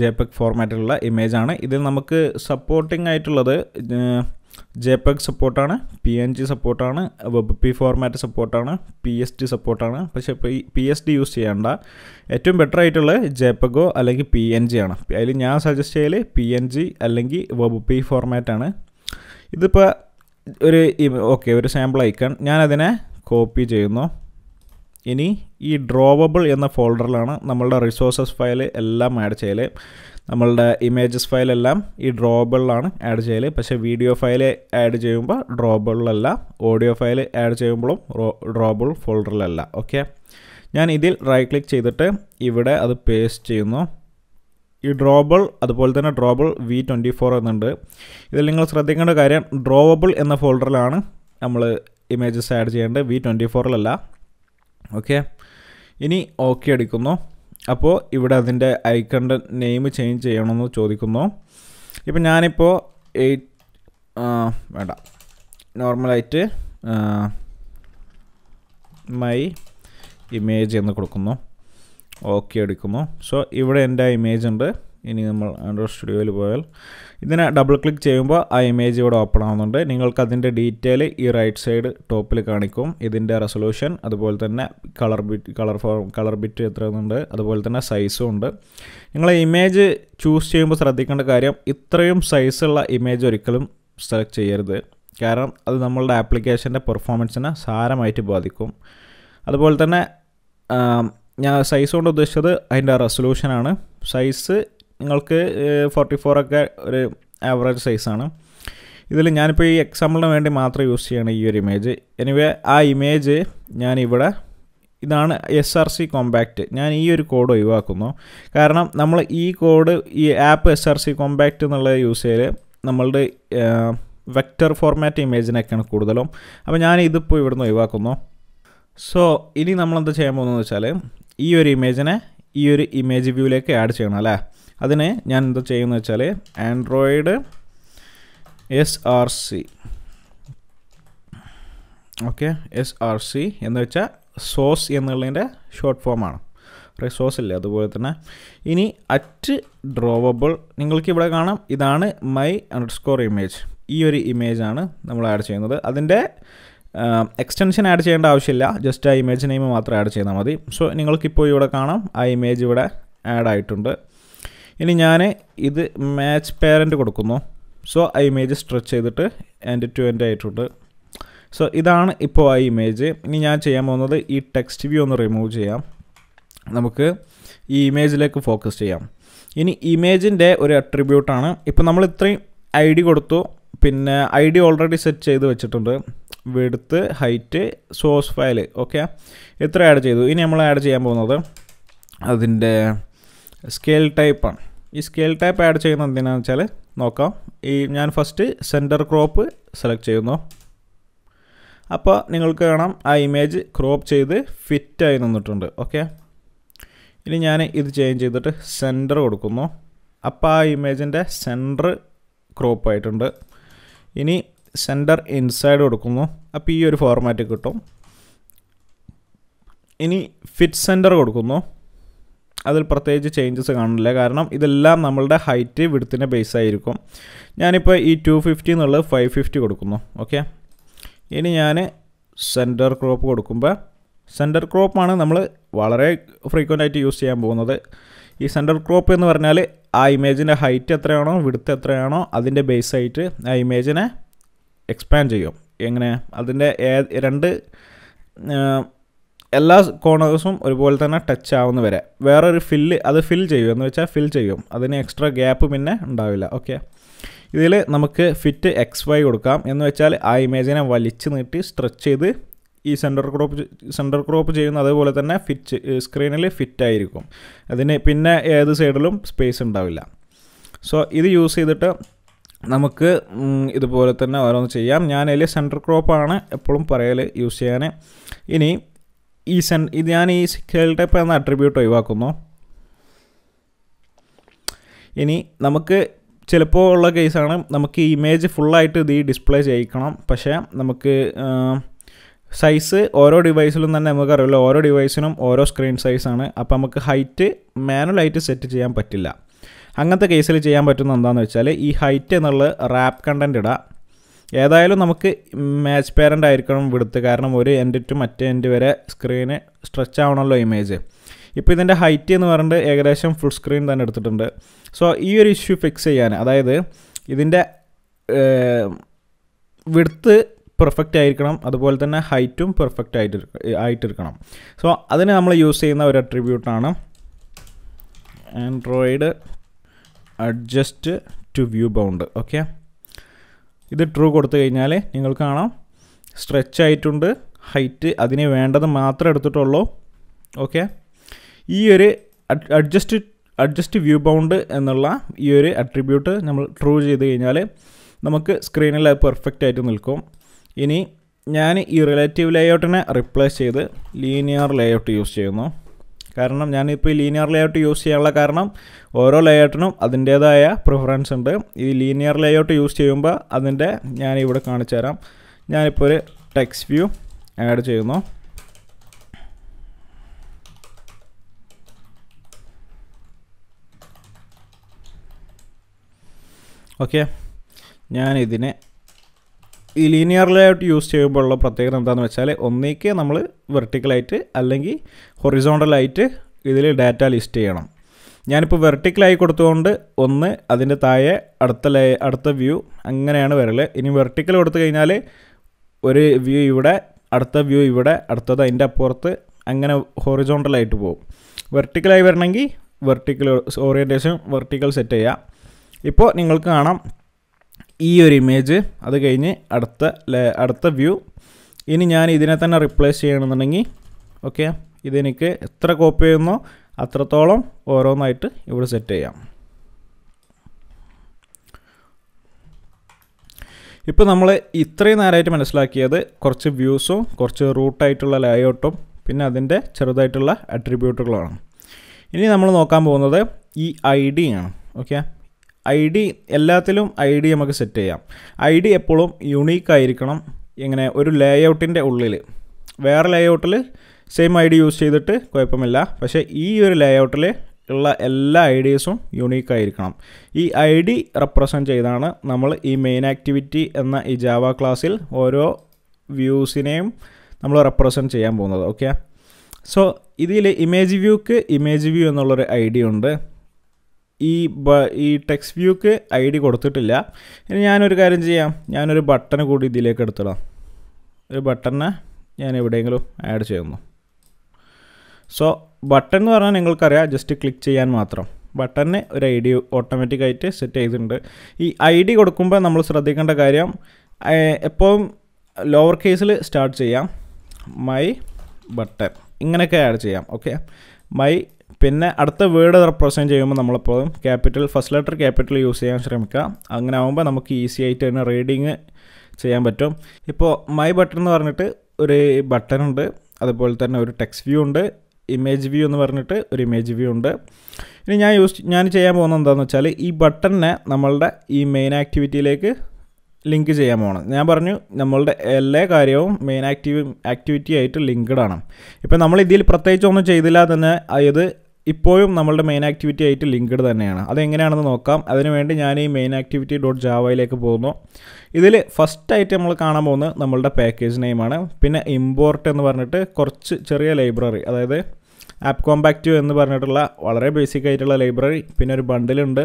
ജെപെഗ് ഫോർമാറ്റിലുള്ള ഇമേജാണ് ഇതിൽ നമുക്ക് സപ്പോർട്ടിംഗ് ആയിട്ടുള്ളത് ജെപെഗ് സപ്പോർട്ടാണ് പി എൻ ജി സപ്പോർട്ടാണ് വെബ് പി ഫോർമാറ്റ് സപ്പോർട്ടാണ് പി എസ് ഡി സപ്പോർട്ടാണ് പക്ഷേ പി എസ് ഡി യൂസ് ചെയ്യേണ്ട ഏറ്റവും ബെറ്റർ ആയിട്ടുള്ളത് ജെപെഗോ അല്ലെങ്കിൽ പി എൻ ജി ആണ് അതിൽ ഞാൻ സജസ്റ്റ് ചെയ്യൽ പി എൻ ജി അല്ലെങ്കിൽ വെബ് പി ഫോർമാറ്റാണ് ഇതിപ്പോൾ ഒരു ഓക്കെ ഒരു സാമ്പിൾ ഐക്കൺ ഞാനതിനെ കോപ്പി ചെയ്യുന്നു ഇനി ഈ ഡ്രോവബിൾ എന്ന ഫോൾഡറിലാണ് നമ്മളുടെ റിസോഴ്സസ് ഫയൽ എല്ലാം ആഡ് ചെയ്യൽ നമ്മളുടെ ഇമേജസ് ഫയലെല്ലാം ഈ ഡ്രോവബിളിലാണ് ആഡ് ചെയ്യൽ പക്ഷേ വീഡിയോ ഫയൽ ആഡ് ചെയ്യുമ്പോൾ ഡ്രോവബിളിലല്ല ഓഡിയോ ഫയൽ ആഡ് ചെയ്യുമ്പോഴും ഡ്രോവബിൾ ഫോൾഡറിലല്ല ഓക്കെ ഞാൻ ഇതിൽ റൈറ്റ് ക്ലിക്ക് ചെയ്തിട്ട് ഇവിടെ അത് പേസ്റ്റ് ചെയ്യുന്നു ഈ ഡ്രോവബിൾ അതുപോലെ തന്നെ ഡ്രോവബിൾ വി ട്വൻറ്റി ഫോർ എന്നുണ്ട് ഇതിൽ നിങ്ങൾ ശ്രദ്ധിക്കേണ്ട കാര്യം ഡ്രോവബിൾ എന്ന ഫോൾഡറിലാണ് നമ്മൾ ഇമേജസ് ആഡ് ചെയ്യേണ്ടത് വി ട്വൻറ്റി ഫോറിലല്ല ഓക്കെ ഇനി ഓക്കെ അടിക്കുന്നു അപ്പോൾ ഇവിടെ അതിൻ്റെ ഐക്കണിൻ്റെ നെയിം ചേഞ്ച് ചെയ്യണമെന്ന് ചോദിക്കുന്നു ഇപ്പം ഞാനിപ്പോൾ എയ്റ്റ് വേണ്ട നോർമലായിട്ട് മൈ ഇമേജ് എന്ന് കൊടുക്കുന്നു ഓക്കെ അടിക്കുന്നു സോ ഇവിടെ എൻ്റെ ഇമേജ് ഉണ്ട് ഇനി നമ്മൾ ആൻഡ്രോയിഡ് സ്റ്റുഡിയോയിൽ പോയാൽ ഇതിനെ ഡബിൾ ക്ലിക്ക് ചെയ്യുമ്പോൾ ആ ഇമേജ് ഇവിടെ ഓപ്പൺ ആവുന്നുണ്ട് നിങ്ങൾക്ക് അതിൻ്റെ ഡീറ്റെയിൽ ഈ റൈറ്റ് സൈഡ് ടോപ്പിൽ കാണിക്കും ഇതിൻ്റെ റെസൊല്യൂഷൻ അതുപോലെ തന്നെ colour bit colour form colour bit എത്രയുണ്ട് അതുപോലെ തന്നെ സൈസും ഉണ്ട് നിങ്ങൾ ഇമേജ് ചൂസ് ചെയ്യുമ്പോൾ ശ്രദ്ധിക്കേണ്ട കാര്യം ഇത്രയും സൈസുള്ള ഇമേജ് ഒരിക്കലും സെലക്ട് ചെയ്യരുത് കാരണം അത് നമ്മളുടെ ആപ്ലിക്കേഷൻ്റെ പെർഫോമൻസിനെ സാരമായിട്ട് ബാധിക്കും അതുപോലെ തന്നെ ഞാൻ സൈസ് കൊണ്ട് ഉദ്ദേശിച്ചത് അതിൻ്റെ റെസൊല്യൂഷനാണ് സൈസ് നിങ്ങൾക്ക് ഫോർട്ടി ഫോറൊക്കെ ഒരു ആവറേജ് സൈസാണ് ഇതിൽ ഞാനിപ്പോൾ ഈ എക്സാമ്പിളിന് വേണ്ടി മാത്രം യൂസ് ചെയ്യണം ഈ ഒരു ഇമേജ് എനിവേ ആ ഇമേജ് ഞാനിവിടെ ഇതാണ് എസ് ആർ സി കോമ്പാക്റ്റ് ഞാൻ ഈ ഒരു കോഡ് ഒഴിവാക്കുന്നു കാരണം നമ്മൾ ഈ കോഡ് ഈ app S R C compact എന്നുള്ള യൂസ് ചെയ്യൽ നമ്മളുടെ വെക്റ്റർ ഫോർമാറ്റ് ഇമേജിനൊക്കെയാണ് കൂടുതലും അപ്പോൾ ഞാൻ ഇതിപ്പോൾ ഇവിടുന്ന് ഒഴിവാക്കുന്നു സോ ഇനി നമ്മളെന്താ ചെയ്യാൻ പോകുന്നതെന്ന് വെച്ചാൽ ഈ ഒരു ഇമേജിനെ ഈ ഒരു ഇമേജ് വ്യൂവിലേക്ക് ആഡ് ചെയ്യണം അല്ലേ അതിന് ഞാൻ എന്താ ചെയ്യുന്നത് വെച്ചാൽ Android S R C okay S R C എന്ന് വെച്ചാൽ സോസ് എന്നുള്ളതിൻ്റെ ഷോർട്ട് ഫോമാണ് റിസോഴ്സ് ഇല്ല അതുപോലെ തന്നെ ഇനി അറ്റ് ഡ്രോവബിൾ നിങ്ങൾക്ക് ഇവിടെ കാണാം ഇതാണ് മൈ അണ്ടർ സ്കോർ ഇമേജ് ഈ ഒരു ഇമേജാണ് നമ്മൾ ആഡ് ചെയ്യുന്നത് അതിൻ്റെ എക്സ്റ്റൻഷൻ ആഡ് ചെയ്യേണ്ട ആവശ്യമില്ല ജസ്റ്റ് ആ ഇമേജ് നെയിം മാത്രം ആഡ് ചെയ്താൽ മതി സോ നിങ്ങൾക്കിപ്പോൾ ഇവിടെ കാണാം ആ ഇമേജ് ഇവിടെ ആഡ് ആയിട്ടുണ്ട് ഇനി ഞാൻ ഇത് മാച്ച് പേരൻറ്റ് കൊടുക്കുന്നു സോ ആ ഇമേജ് സ്ട്രെച്ച് ചെയ്തിട്ട് എൻഡ് ടു എൻഡ് ആയിട്ടുണ്ട് സോ ഇതാണ് ഇപ്പോൾ ആ ഇമേജ് ഇനി ഞാൻ ചെയ്യാൻ പോകുന്നത് ഈ ടെക്സ്റ്റ് വ്യൂ ഒന്ന് റിമൂവ് ചെയ്യാം നമുക്ക് ഈ ഇമേജിലേക്ക് ഫോക്കസ് ചെയ്യാം ഇനി ഇമേജിൻ്റെ ഒരു അട്രിബ്യൂട്ടാണ് ഇപ്പോൾ നമ്മൾ ഇത്രയും ഐ ഡി കൊടുത്തു പിന്നെ ഐ ഡി ഓൾറെഡി സെറ്റ് ചെയ്ത് വെച്ചിട്ടുണ്ട് width height source file okay ഇത്ര ആഡ് ചെയ്തു ഇനി നമ്മൾ ആഡ് ചെയ്യാൻ പോകുന്നത് അതിൻ്റെ സ്കെയിൽ ടൈപ്പാണ് ഈ സ്കെയിൽ ടൈപ്പ് ആഡ് ചെയ്യുന്നത് എന്തിനാണെന്ന് വെച്ചാൽ നോക്കാം ഈ ഞാൻ ഫസ്റ്റ് സെൻറ്റർ ക്രോപ്പ് സെലക്ട് ചെയ്യുന്നു അപ്പോൾ നിങ്ങൾക്ക് കാണാം ആ ഇമേജ് ക്രോപ്പ് ചെയ്ത് ഫിറ്റായി നിന്നിട്ടുണ്ട്. ഓക്കെ, ഇനി ഞാൻ ഇത് ചേഞ്ച് ചെയ്തിട്ട് സെൻറ്റർ കൊടുക്കുന്നു. അപ്പോൾ ആ ഇമേജിൻ്റെ സെൻറ്റർ ക്രോപ്പ് ആയിട്ടുണ്ട്. ഇനി സെൻറ്റർ ഇൻസൈഡ് കൊടുക്കുന്നു. അപ്പോൾ ഈ ഒരു ഫോർമാറ്റ് കിട്ടും. ഇനി ഫിറ്റ് സെൻറ്റർ കൊടുക്കുന്നു. അതിൽ പ്രത്യേകിച്ച് ചേഞ്ചസ് കാണില്ല, കാരണം ഇതെല്ലാം നമ്മളുടെ ഹൈറ്റ് വിടുത്തിൻ്റെ ബേസ് ആയിരിക്കും. ഞാനിപ്പോൾ ഈ ടു ഫിഫ്റ്റി എന്നുള്ളത് ഫൈവ് ഫിഫ്റ്റി കൊടുക്കുന്നു. ഓക്കെ, ഇനി ഞാൻ സെൻറ്റർ ക്രോപ്പ് കൊടുക്കുമ്പോൾ സെൻറ്റർ ക്രോപ്പാണ് നമ്മൾ വളരെ ഫ്രീക്വൻ്റ് ആയിട്ട് യൂസ് ചെയ്യാൻ പോകുന്നത്. ഈ സെൻറ്റർ ക്രോപ്പ് എന്ന് പറഞ്ഞാൽ ആ ഇമേജിൻ്റെ ഹൈറ്റ് എത്രയാണോ വിടുത്ത് എത്രയാണോ അതിൻ്റെ ബേസ് ആയിട്ട് ആ ഇമേജിനെ എക്സ്പാൻഡ് ചെയ്യും. എങ്ങനെ? അതിൻ്റെ രണ്ട് എല്ലാ കോർണേഴ്സും ഒരുപോലെ തന്നെ ടച്ച് ആവുന്ന വരെ. വേറൊരു ഫില്ല് അത് ഫിൽ ചെയ്യും എന്ന് വെച്ചാൽ ഫിൽ ചെയ്യും, അതിന് എക്സ്ട്രാ ഗ്യാപ്പ് പിന്നെ ഉണ്ടാവില്ല. ഓക്കെ, ഇതിൽ നമുക്ക് ഫിറ്റ് എക്സ് വൈ കൊടുക്കാം. എന്ന് വെച്ചാൽ ആ ഇമേജിനെ വലിച്ച് നീട്ടി സ്ട്രെച്ച് ചെയ്ത് ഈ സെൻറ്റർ ക്രോപ്പ് സെൻറ്റർ ക്രോപ്പ് ചെയ്യുന്ന അതുപോലെ തന്നെ ഫിറ്റ് സ്ക്രീനിൽ ഫിറ്റ് ആയിരിക്കും. അതിന് പിന്നെ ഏത് സൈഡിലും സ്പേസ് ഉണ്ടാവില്ല. സോ ഇത് യൂസ് ചെയ്തിട്ട് നമുക്ക് ഇതുപോലെ തന്നെ ഓരോന്ന് ചെയ്യാം. ഞാനതിൽ സെൻറ്റർ ക്രോപ്പാണ് എപ്പോഴും പറയൽ യൂസ് ചെയ്യാൻ. ഇനി ഈ സെൻ ഇത് ഞാൻ ഈ സ്കെയിൽ ടൈപ്പ് എന്ന അട്രിബ്യൂട്ട് ഒഴിവാക്കുന്നു. ഇനി നമുക്ക് ചിലപ്പോൾ ഉള്ള കേസാണ് നമുക്ക് ഇമേജ് ഫുള്ളായിട്ട് ഇത് ഡിസ്പ്ലേ ചെയ്യിക്കണം. പക്ഷേ നമുക്ക് സൈസ് ഓരോ ഡിവൈസിലും തന്നെ നമുക്കറിയില്ല, ഓരോ ഡിവൈസിനും ഓരോ സ്ക്രീൻ സൈസാണ്. അപ്പോൾ നമുക്ക് ഹൈറ്റ് മാനുവലായിട്ട് സെറ്റ് ചെയ്യാൻ പറ്റില്ല. അങ്ങനത്തെ കേസിൽ ചെയ്യാൻ പറ്റുന്ന എന്താണെന്ന് വെച്ചാൽ ഈ ഹൈറ്റ് എന്നുള്ളത് റാപ്പ് കണ്ടൻറ്റ് ഇടാം. ഏതായാലും നമുക്ക് മാച്ച് പേരൻ്റ് ആയിരിക്കണം വിടുത്ത്, കാരണം ഒരു എൻഡ് ടു മറ്റേ എൻഡ് വരെ സ്ക്രീന് സ്ട്രെച്ച് ആവണമല്ലോ ഇമേജ്. ഇപ്പോൾ ഇതിൻ്റെ ഹൈറ്റ് എന്ന് പറഞ്ഞിട്ട് ഏകദേശം ഫുൾ സ്ക്രീൻ തന്നെ എടുത്തിട്ടുണ്ട്. സോ ഈ ഒരു ഇഷ്യൂ ഫിക്സ് ചെയ്യാൻ, അതായത് ഇതിൻ്റെ വിടുത്ത് പെർഫെക്റ്റ് ആയിരിക്കണം, അതുപോലെ തന്നെ ഹൈറ്റും പെർഫെക്റ്റ് ആയിട്ട് ആയിട്ടിരിക്കണം. സോ അതിന് നമ്മൾ യൂസ് ചെയ്യുന്ന ഒരു അട്രിബ്യൂട്ടാണ് Android adjust to view bound. Okay, ഇത് ട്രൂ കൊടുത്തു കഴിഞ്ഞാൽ നിങ്ങൾ കാണാം സ്ട്രെച്ച് ആയിട്ടുണ്ട്, ഹൈറ്റ് അതിന് വേണ്ടത് മാത്രമേ എടുത്തിട്ടുള്ളൂ. ഓക്കെ, ഈ ഒരു അഡ്ജസ്റ്റ് അഡ്ജസ്റ്റ് വ്യൂ ബൗണ്ട് എന്നുള്ള ഈ ഒരു അട്രിബ്യൂട്ട് നമ്മൾ ട്രൂ ചെയ്ത് കഴിഞ്ഞാൽ നമുക്ക് സ്ക്രീനിൽ അത് പെർഫെക്റ്റ് ആയിട്ട് നിൽക്കും. ഇനി ഞാൻ ഈ റിലേറ്റീവ് ലേഔട്ടിനെ റിപ്ലേസ് ചെയ്ത് ലീനിയർ ലേഔട്ട് യൂസ് ചെയ്യുന്നു. കാരണം ഞാനിപ്പോൾ ഈ ലീനിയർ ലേഔട്ട് യൂസ് ചെയ്യാനുള്ള കാരണം ഓരോ ലേഔട്ടിനും അതിൻ്റേതായ പ്രിഫറൻസ് ഉണ്ട്. ഈ ലീനിയർ ലേഔട്ട് യൂസ് ചെയ്യുമ്പോൾ അതിൻ്റെ ഞാൻ ഇവിടെ കാണിച്ചു തരാം. ഞാനിപ്പോൾ ഒരു ടെക്സ്റ്റ് വ്യൂ ആഡ് ചെയ്യുന്നു. ഓക്കെ, ഞാനിതിനെ ഈ ലീനിയർ ലേഔട്ട് യൂസ് ചെയ്യുമ്പോഴുള്ള പ്രത്യേകത എന്താണെന്ന് വെച്ചാൽ ഒന്നേക്ക് നമ്മൾ വെർട്ടിക്കലായിട്ട് അല്ലെങ്കിൽ ഹൊറിസോണ്ടലായിട്ട് ഇതിൽ ഡാറ്റ ലിസ്റ്റ് ചെയ്യണം. ഞാനിപ്പോൾ വെർട്ടിക്കലായി കൊടുത്തുകൊണ്ട് ഒന്ന് അതിൻ്റെ താഴെ അടുത്ത ലേ അടുത്ത വ്യൂ അങ്ങനെയാണ് വരൽ. ഇനി വെർട്ടിക്കൽ കൊടുത്തു കഴിഞ്ഞാൽ ഒരു വ്യൂ ഇവിടെ, അടുത്ത വ്യൂ ഇവിടെ, അടുത്തത് അതിൻ്റെ അപ്പുറത്ത്, അങ്ങനെ ഹൊറിസോണ്ടലായിട്ട് പോകും. വെർട്ടിക്കലായി വരണമെങ്കിൽ വെർട്ടിക്കൽ ഓറിയൻറ്റേഷൻ വെർട്ടിക്കൽ സെറ്റ് ചെയ്യാം. ഇപ്പോൾ നിങ്ങൾക്ക് കാണാം ഈ ഒരു ഇമേജ്, അത് കഴിഞ്ഞ് അടുത്ത അടുത്ത വ്യൂ. ഇനി ഞാൻ ഇതിനെ തന്നെ റിപ്ലേസ് ചെയ്യണമെന്നുണ്ടെങ്കിൽ ഓക്കെ, ഇതെനിക്ക് എത്ര കോപ്പി ചെയ്യുന്നോ അത്രത്തോളം ഓരോന്നായിട്ട് ഇവിടെ സെറ്റ് ചെയ്യാം. ഇപ്പോൾ നമ്മൾ ഇത്രയും നേരമായിട്ട് മനസ്സിലാക്കിയത് കുറച്ച് വ്യൂസും കുറച്ച് റൂട്ടായിട്ടുള്ള ലേഔട്ടും പിന്നെ അതിൻ്റെ ചെറുതായിട്ടുള്ള അട്രിബ്യൂട്ടുകളാണ്. ഇനി നമ്മൾ നോക്കാൻ പോകുന്നത് ഈ ഐ ഡി ആണ്. ഓക്കെ, ഐ ഡി എല്ലാത്തിലും ഐ ഡി നമുക്ക് സെറ്റ് ചെയ്യാം. ഐ ഡി എപ്പോഴും യുണീക്കായിരിക്കണം. ഇങ്ങനെ ഒരു ലേഔട്ടിൻ്റെ ഉള്ളിൽ വേറെ ലേഔട്ടിൽ സെയിം ഐ ഡി യൂസ് ചെയ്തിട്ട് കുഴപ്പമില്ല, പക്ഷേ ഈ ഒരു ലേഔട്ടിൽ ഉള്ള എല്ലാ ഐ ഡീസും യുണീക്കായിരിക്കണം. ഈ ഐ ഡി റെപ്രസെൻ്റ് ചെയ്താണ് നമ്മൾ ഈ മെയിൻ ആക്ടിവിറ്റി എന്ന ഈ ജാവ ക്ലാസ്സിൽ ഓരോ വ്യൂസിനെയും നമ്മൾ റെപ്രസെൻ്റ് ചെയ്യാൻ പോകുന്നത്. ഓക്കെ, സോ ഇതിൽ ഇമേജ് വ്യൂക്ക് ഇമേജ് വ്യൂ എന്നുള്ളൊരു ഐ ഡി ഉണ്ട്. ഈ ഈ ടെക്സ്റ്റ് വ്യൂക്ക് ഐ ഡി കൊടുത്തിട്ടില്ല. ഇനി ഞാനൊരു കാര്യം ചെയ്യാം, ഞാനൊരു ബട്ടൺ കൂടി ഇതിലേക്ക് എടുത്തിടാം. ഒരു ബട്ടനെ ഞാൻ എവിടെയെങ്കിലും ആഡ് ചെയ്യുന്നു. സോ ബട്ടൺ എന്ന് പറഞ്ഞാൽ നിങ്ങൾക്കറിയാം, ജസ്റ്റ് ക്ലിക്ക് ചെയ്യാൻ മാത്രം. ബട്ടണിന് ഒരു ഐ ഡി ഓട്ടോമാറ്റിക്കായിട്ട് സെറ്റ് ചെയ്തിട്ടുണ്ട്. ഈ ഐ ഡി കൊടുക്കുമ്പോൾ നമ്മൾ ശ്രദ്ധിക്കേണ്ട കാര്യം, എപ്പോഴും ലോവർ കേസിൽ സ്റ്റാർട്ട് ചെയ്യാം. മൈ ബട്ടൺ ഇങ്ങനെയൊക്കെ ആഡ് ചെയ്യാം. ഓക്കെ, മൈ പിന്നെ അടുത്ത വേർഡ് റെപ്രസെൻ്റ് ചെയ്യുമ്പോൾ നമ്മളെപ്പോഴും capital first letter capital use ചെയ്യാൻ ശ്രമിക്കുക. അങ്ങനെ ആകുമ്പോൾ നമുക്ക് ഈസി ആയിട്ട് തന്നെ റീഡിങ് ചെയ്യാൻ പറ്റും ഇപ്പോൾ മൈ ബട്ടൺ എന്ന് പറഞ്ഞിട്ട് ഒരു ബട്ടൺ ഉണ്ട് അതുപോലെ തന്നെ ഒരു ടെക്സ്റ്റ് വ്യൂ ഉണ്ട് ഇമേജ് വ്യൂ എന്ന് പറഞ്ഞിട്ട് ഒരു ഇമേജ് വ്യൂ ഉണ്ട് ഇനി ഞാൻ യൂസ് ഞാൻ ചെയ്യാൻ പോകുന്നത് എന്താണെന്ന് വെച്ചാൽ ഈ ബട്ടണിനെ നമ്മളുടെ ഈ മെയിൻ ആക്ടിവിറ്റിയിലേക്ക് ലിങ്ക് ചെയ്യാൻ പോകണം ഞാൻ പറഞ്ഞു നമ്മളുടെ എല്ലാ കാര്യവും മെയിൻ ആക്റ്റീവ് ആക്ടിവിറ്റി ആയിട്ട് ലിങ്ക്ഡ് ആണ് ഇപ്പോൾ നമ്മൾ ഇതിൽ പ്രത്യേകിച്ച് ഒന്നും ചെയ്തില്ല തന്നെ ഇത് ഇപ്പോഴും നമ്മളുടെ മെയിൻ ആക്ടിവിറ്റി ആയിട്ട് ലിങ്ക്ഡ് തന്നെയാണ് അതെങ്ങനെയാണെന്ന് നോക്കാം അതിനുവേണ്ടി ഞാൻ ഈ മെയിൻ ആക്ടിവിറ്റി ഡോട്ട് ജാവയിലേക്ക് പോകുന്നു ഇതിൽ ഫസ്റ്റായിട്ട് നമ്മൾ കാണാൻ പോകുന്നത് നമ്മളുടെ പാക്കേജ് നെയിമാണ് പിന്നെ ഇമ്പോർട്ട് എന്ന് പറഞ്ഞിട്ട് കുറച്ച് ചെറിയ ലൈബ്രറി അതായത് ആപ്പ് കോമ്പാക്റ്റീവ് എന്ന് പറഞ്ഞിട്ടുള്ള വളരെ ബേസിക് ആയിട്ടുള്ള ലൈബ്രറി പിന്നെ ഒരു ബണ്ടിലുണ്ട്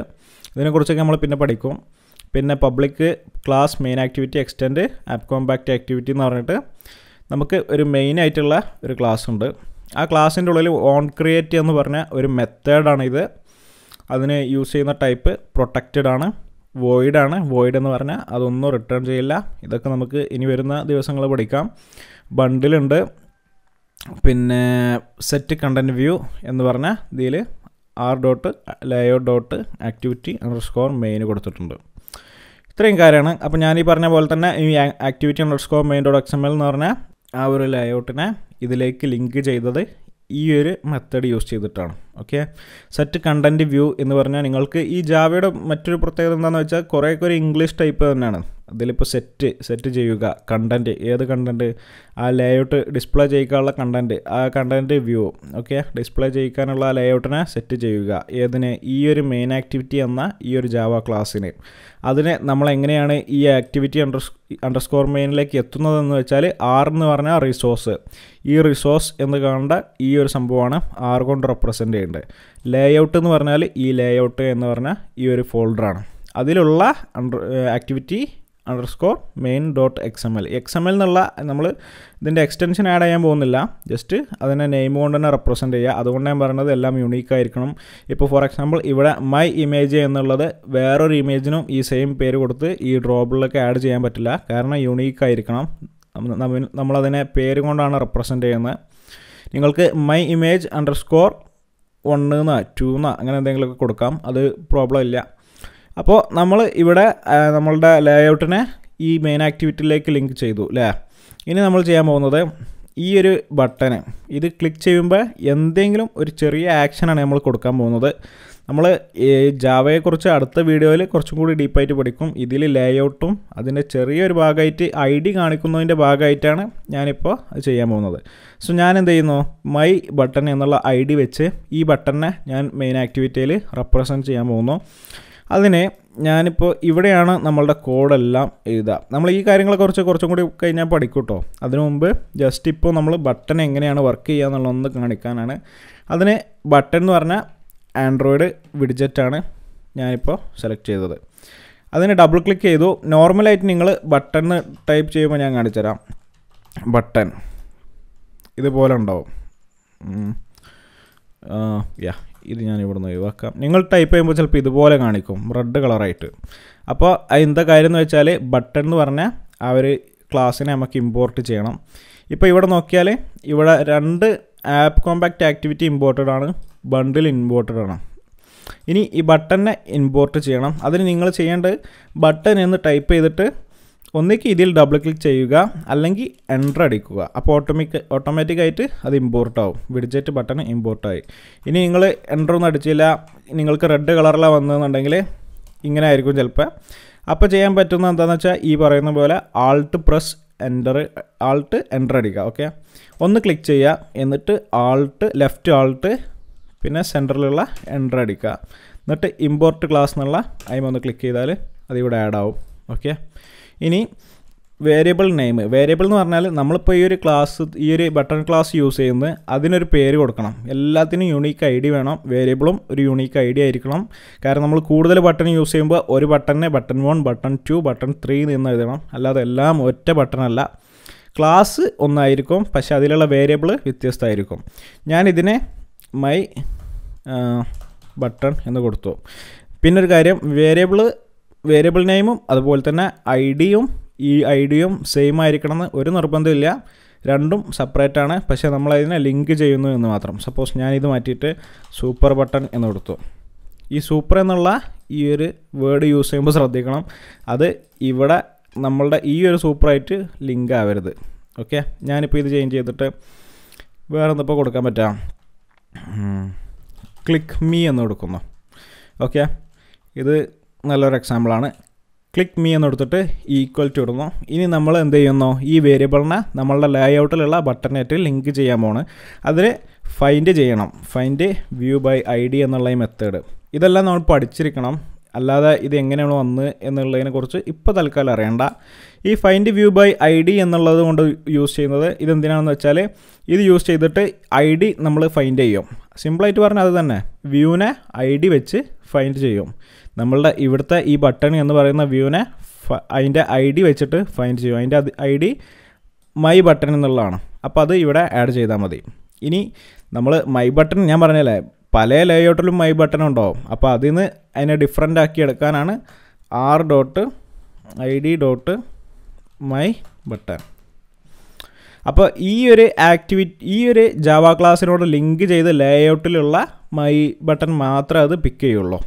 ഇതിനെക്കുറിച്ചൊക്കെ നമ്മൾ പിന്നെ പഠിക്കും പിന്നെ public class main activity extend app compact activity എന്ന് പറഞ്ഞിട്ട് നമുക്ക് ഒരു മെയിൻ ആയിട്ടുള്ള ഒരു ക്ലാസ് ഉണ്ട് ആ ക്ലാസ്സിൻ്റെ ഉള്ളിൽ ഓൺ ക്രിയേറ്റ് എന്ന് പറഞ്ഞ ഒരു മെത്തേഡാണിത് അതിന് യൂസ് ചെയ്യുന്ന ടൈപ്പ് പ്രൊട്ടക്റ്റഡ് ആണ് വോയിഡ് ആണ് വോയിഡ് എന്ന് പറഞ്ഞാൽ അതൊന്നും റിട്ടേൺ ചെയ്യില്ല ഇതൊക്കെ നമുക്ക് ഇനി വരുന്ന ദിവസങ്ങൾ പഠിക്കാം ബണ്ടിലുണ്ട് പിന്നെ സെറ്റ് കണ്ടൻറ് വ്യൂ എന്ന് പറഞ്ഞാൽ ഇതിൽ R dot layout dot activity underscore main കൊടുത്തിട്ടുണ്ട് ഇത്രയും കാര്യമാണ് അപ്പോൾ ഞാൻ ഈ പറഞ്ഞ പോലെ തന്നെ ഈ activity underscore main dot X M L എന്ന് പറഞ്ഞാൽ ആ ഒരു ലയൗട്ടിനെ ഇതിലേക്ക് ലിങ്ക് ചെയ്തത് ഈ ഒരു മെത്തേഡ് യൂസ് ചെയ്തിട്ടാണ് ഓക്കെ സെറ്റ് കണ്ടൻറ് വ്യൂ എന്ന് പറഞ്ഞാൽ നിങ്ങൾക്ക് ഈ ജാവയുടെ മറ്റൊരു പ്രത്യേകത എന്താണെന്ന് വെച്ചാൽ കുറേയൊക്കെ ഒരു ഇംഗ്ലീഷ് ടൈപ്പ് തന്നെയാണ് അതിലിപ്പോൾ സെറ്റ് സെറ്റ് ചെയ്യുക കണ്ടൻറ്റ് ഏത് കണ്ടൻറ്റ് ആ ലേഔട്ട് ഡിസ്പ്ലേ ചെയ്യിക്കാനുള്ള കണ്ടൻറ്റ് ആ കണ്ടൻറ്റ് വ്യൂ ഓക്കെ ഡിസ്പ്ലേ ചെയ്യിക്കാനുള്ള ആ ലേഔട്ടിനെ സെറ്റ് ചെയ്യുക ഏതിന് ഈ ഒരു മെയിൻ ആക്ടിവിറ്റി എന്ന ഈ ഒരു ജാവ ക്ലാസ്സിന് അതിന് നമ്മളെങ്ങനെയാണ് ഈ ആക്ടിവിറ്റി അണ്ടർ അണ്ടർ സ്കോർ മെയിനിലേക്ക് എത്തുന്നതെന്ന് വെച്ചാൽ ആർ എന്ന് പറഞ്ഞാൽ റിസോഴ്സ് ഈ റിസോഴ്സ് എന്ന് കാണേണ്ട ഈ ഒരു സംഭവമാണ് ആർ കൊണ്ട് റെപ്രസെൻ്റ് ചെയ്യേണ്ടത് ലേഔട്ട് എന്ന് പറഞ്ഞാൽ ഈ ലേഔട്ട് എന്ന് പറഞ്ഞാൽ ഈ ഒരു ഫോൾഡറാണ് അതിലുള്ള under activity underscore main dot X M L X M L എന്നുള്ള നമ്മൾ ഇതിൻ്റെ എക്സ്റ്റൻഷൻ ആഡ് ചെയ്യാൻ പോകുന്നില്ല ജസ്റ്റ് അതിനെ നെയിം കൊണ്ട് തന്നെ റെപ്രസെൻ്റ് ചെയ്യുക അതുകൊണ്ട് ഞാൻ പറയുന്നത് എല്ലാം യൂണീക്കായിരിക്കണം ഇപ്പോൾ ഫോർ എക്സാമ്പിൾ ഇവിടെ മൈ ഇമേജ് എന്നുള്ളത് വേറൊരു ഇമേജിനും ഈ സെയിം പേര് കൊടുത്ത് ഈ ഡ്രോബിളിലൊക്കെ ആഡ് ചെയ്യാൻ പറ്റില്ല കാരണം യൂണീക്കായിരിക്കണം നമ്മളതിനെ പേര് കൊണ്ടാണ് റെപ്രസെൻ്റ് ചെയ്യുന്നത് നിങ്ങൾക്ക് മൈ ഇമേജ് അണ്ടർ സ്കോർ ഒന്ന് എന്നാ ടു എന്നാ അങ്ങനെ എന്തെങ്കിലുമൊക്കെ കൊടുക്കാം അത് പ്രോബ്ലം ഇല്ല അപ്പോൾ നമ്മൾ ഇവിടെ നമ്മളുടെ ലേഔട്ടിനെ ഈ മെയിൻ ആക്ടിവിറ്റിയിലേക്ക് ലിങ്ക് ചെയ്തു അല്ലേ ഇനി നമ്മൾ ചെയ്യാൻ പോകുന്നത് ഈ ഒരു ബട്ടന് ഇത് ക്ലിക്ക് ചെയ്യുമ്പോൾ എന്തെങ്കിലും ഒരു ചെറിയ ആക്ഷനാണ് നമ്മൾ കൊടുക്കാൻ പോകുന്നത് നമ്മൾ ജാവയെക്കുറിച്ച് അടുത്ത വീഡിയോയിൽ കുറച്ചും കൂടി ഡീപ്പായിട്ട് പഠിക്കും ഇതിൽ ലേഔട്ടും അതിൻ്റെ ചെറിയൊരു ഭാഗമായിട്ട് ഐ ഡി കാണിക്കുന്നതിൻ്റെ ഭാഗമായിട്ടാണ് ഞാനിപ്പോൾ അത് ചെയ്യാൻ പോകുന്നത് സോ ഞാൻ എന്ത് ചെയ്യുന്നു മൈ ബട്ടൺ എന്നുള്ള ഐ ഡി വെച്ച് ഈ ബട്ടണിനെ ഞാൻ മെയിൻ ആക്ടിവിറ്റിയിൽ റെപ്രസെൻറ്റ് ചെയ്യാൻ പോകുന്നു അതിനെ ഞാനിപ്പോൾ ഇവിടെയാണ് നമ്മളുടെ കോഡെല്ലാം എഴുതുക നമ്മൾ ഈ കാര്യങ്ങളെക്കുറിച്ച് കുറച്ചും കൂടി കഴിഞ്ഞാൽ പഠിക്കൂട്ടോ അതിനു മുമ്പ് ജസ്റ്റ് ഇപ്പോൾ നമ്മൾ ബട്ടൺ എങ്ങനെയാണ് വർക്ക് ചെയ്യുക എന്നുള്ളതൊന്ന് കാണിക്കാനാണ് അതിന് ബട്ടൺ എന്ന് പറഞ്ഞാൽ ആൻഡ്രോയിഡ് വിഡ്ജറ്റാണ് ഞാനിപ്പോൾ സെലക്ട് ചെയ്തത് അതിന് ഡബിൾ ക്ലിക്ക് ചെയ്തു നോർമലായിട്ട് നിങ്ങൾ ബട്ടൺ ടൈപ്പ് ചെയ്യുമ്പോൾ ഞാൻ കാണിച്ചുതരാം ബട്ടൺ ഇതുപോലെ ഉണ്ടാവും യാ ഇത് ഞാൻ ഇവിടുന്ന് ഒഴിവാക്കാം നിങ്ങൾ ടൈപ്പ് ചെയ്യുമ്പോൾ ചിലപ്പോൾ ഇതുപോലെ കാണിക്കും റെഡ് കളറായിട്ട് അപ്പോൾ എന്താ കാര്യം എന്ന് വെച്ചാൽ ബട്ടൺ എന്ന് പറഞ്ഞാൽ ആ ഒരു ക്ലാസ്സിനെ നമുക്ക് ഇമ്പോർട്ട് ചെയ്യണം ഇപ്പോൾ ഇവിടെ നോക്കിയാൽ ഇവിടെ രണ്ട് ആപ്പ് കോമ്പാക്റ്റ് ആക്ടിവിറ്റി ഇമ്പോർട്ടഡ് ആണ് ബണ്ടിൽ ഇമ്പോർട്ടഡ് ആണ് ഇനി ഈ ബട്ടണിനെ ഇമ്പോർട്ട് ചെയ്യണം അതിന് നിങ്ങൾ ചെയ്യേണ്ടത് ബട്ടൺ എന്ന് ടൈപ്പ് ചെയ്തിട്ട് ഒന്നിക്ക് ഇതിൽ ഡബിൾ ക്ലിക്ക് ചെയ്യുക അല്ലെങ്കിൽ എൻ്റർ അടിക്കുക അപ്പോൾ ഓട്ടോമിക് ഓട്ടോമാറ്റിക്കായിട്ട് അത് ഇമ്പോർട്ടാവും വിഡ്ജറ്റ് ബട്ടൺ ഇമ്പോർട്ടായി ഇനി നിങ്ങൾ എൻ്റർ ഒന്നും അടിച്ചില്ല നിങ്ങൾക്ക് റെഡ് കളറിലാണ് വന്നതെന്നുണ്ടെങ്കിൽ ഇങ്ങനെ ആയിരിക്കും ചിലപ്പോൾ അപ്പോൾ ചെയ്യാൻ പറ്റുന്ന എന്താണെന്ന് വെച്ചാൽ ഈ പറയുന്ന പോലെ Alt press enter Alt enter അടിക്കുക ഓക്കെ ഒന്ന് ക്ലിക്ക് ചെയ്യുക എന്നിട്ട് ആൾട്ട് ലെഫ്റ്റ് ആൾട്ട് പിന്നെ സെൻറ്ററിലുള്ള എൻ്റർ അടിക്കുക എന്നിട്ട് ഇമ്പോർട്ട് ക്ലാസ് എന്നുള്ള അതിൽ ഒന്ന് ക്ലിക്ക് ചെയ്താൽ അതിവിടെ ആഡ് ആവും ഓക്കെ ഇനി വേരിയബിൾ നെയിം വേരിയബിൾ എന്ന് പറഞ്ഞാൽ നമ്മളിപ്പോൾ ഈ ഒരു ക്ലാസ് ഈ ഒരു ബട്ടൺ ക്ലാസ് യൂസ് ചെയ്യുന്നത് അതിനൊരു പേര് കൊടുക്കണം എല്ലാത്തിനും യൂണീക്ക് ഐ ഡി വേണം വേരിയബിളും ഒരു യൂണീക്ക് ഐ ഡി ആയിരിക്കണം കാരണം നമ്മൾ കൂടുതൽ ബട്ടൺ യൂസ് ചെയ്യുമ്പോൾ ഒരു ബട്ടണിനെ button one button two button three എന്ന് എഴുതണം അല്ലാതെ എല്ലാം ഒറ്റ ബട്ടണല്ല ക്ലാസ് ഒന്നായിരിക്കും പക്ഷേ അതിലുള്ള വേരിയബിൾ വ്യത്യസ്തമായിരിക്കും ഞാനിതിനെ മൈ ബട്ടൺ എന്ന് കൊടുത്തു പിന്നൊരു കാര്യം വേരിയബിൾ വേരിയബിൾ നെയിമും അതുപോലെ തന്നെ ഐ ഡിയും ഈ ഐ ഡിയും സെയിം ആയിരിക്കണം എന്ന് ഒരു നിർബന്ധമില്ല രണ്ടും സെപ്പറേറ്റ് ആണ് പക്ഷേ നമ്മളതിനെ ലിങ്ക് ചെയ്യുന്നു എന്ന് മാത്രം സപ്പോസ് ഞാനിത് മാറ്റിയിട്ട് സൂപ്പർ ബട്ടൺ എന്ന് കൊടുത്തു ഈ സൂപ്പർ എന്നുള്ള ഈ ഒരു വേർഡ് യൂസ് ചെയ്യുമ്പോൾ ശ്രദ്ധിക്കണം അത് ഇവിടെ നമ്മളുടെ ഈ ഒരു സൂപ്പർ ആയിട്ട് ലിങ്ക് ആവരുത് ഓക്കേ ഞാനിപ്പോൾ ഇത് ചേഞ്ച് ചെയ്തിട്ട് വേറെ എന്തിപ്പോൾ കൊടുക്കാൻ പറ്റാ ക്ലിക്ക് മീ എന്ന് കൊടുക്കുന്നു ഓക്കേ ഇത് നല്ലൊരു എക്സാമ്പിൾ ആണ് ക്ലിക്ക് മീ എന്ന് കൊടുത്തിട്ട് ഈക്വൽ ടു ഇടുന്നു ഇനി നമ്മൾ എന്ത് ചെയ്യുന്നു ഈ വേരിയബിളിനെ നമ്മളുടെ ലേഔട്ടിലുള്ള ബട്ടണായിട്ട് ലിങ്ക് ചെയ്യാൻ പോണ് അതിനെ ഫൈൻഡ് ചെയ്യണം ഫൈൻഡ് വ്യൂ ബൈ ഐഡി എന്നുള്ള ഈ മെത്തേഡ് ഇതെല്ലാം നമ്മൾ പഠിച്ചിരിക്കണം അല്ലാതെ ഇത് എങ്ങനെയാണ് വന്ന് എന്നുള്ളതിനെക്കുറിച്ച് ഇപ്പോൾ തൽക്കാലം അറിയണ്ട ഈ find view by I D എന്നുള്ളത് കൊണ്ട് യൂസ് ചെയ്യുന്നത് ഇതെന്തിനാണെന്ന് വെച്ചാൽ ഇത് യൂസ് ചെയ്തിട്ട് ഐ ഡി നമ്മൾ ഫൈൻഡ് ചെയ്യും സിമ്പിളായിട്ട് പറഞ്ഞാൽ അത് തന്നെ വ്യൂവിനെ ഐ ഡി വെച്ച് ഫൈൻഡ് ചെയ്യും നമ്മളുടെ ഇവിടുത്തെ ഈ ബട്ടൺ എന്ന് പറയുന്ന വ്യൂവിനെ അതിൻ്റെ ഐ ഡി വെച്ചിട്ട് ഫൈൻഡ് ചെയ്യും അതിൻ്റെ അത് ഐ ഡി മൈ ബട്ടൺ എന്നുള്ളതാണ് അപ്പോൾ അത് ഇവിടെ ആഡ് ചെയ്താൽ മതി ഇനി നമ്മൾ മൈ ബട്ടൺ ഞാൻ പറഞ്ഞല്ലേ പല ലേഔട്ടിലും മൈ ബട്ടൺ ഉണ്ടാവും അപ്പോൾ അതിൽ നിന്ന് അതിനെ ഡിഫറെൻ്റ് ആക്കി എടുക്കാനാണ് R dot I D dot my button അപ്പോൾ ഈ ഒരു ആക്ടിവിറ്റി ഈ ഒരു ജാവ ക്ലാസ്സിനോട് ലിങ്ക് ചെയ്ത് ലേഔട്ടിലുള്ള മൈ ബട്ടൺ മാത്രമേ അത് പിക്ക് ചെയ്യുള്ളൂ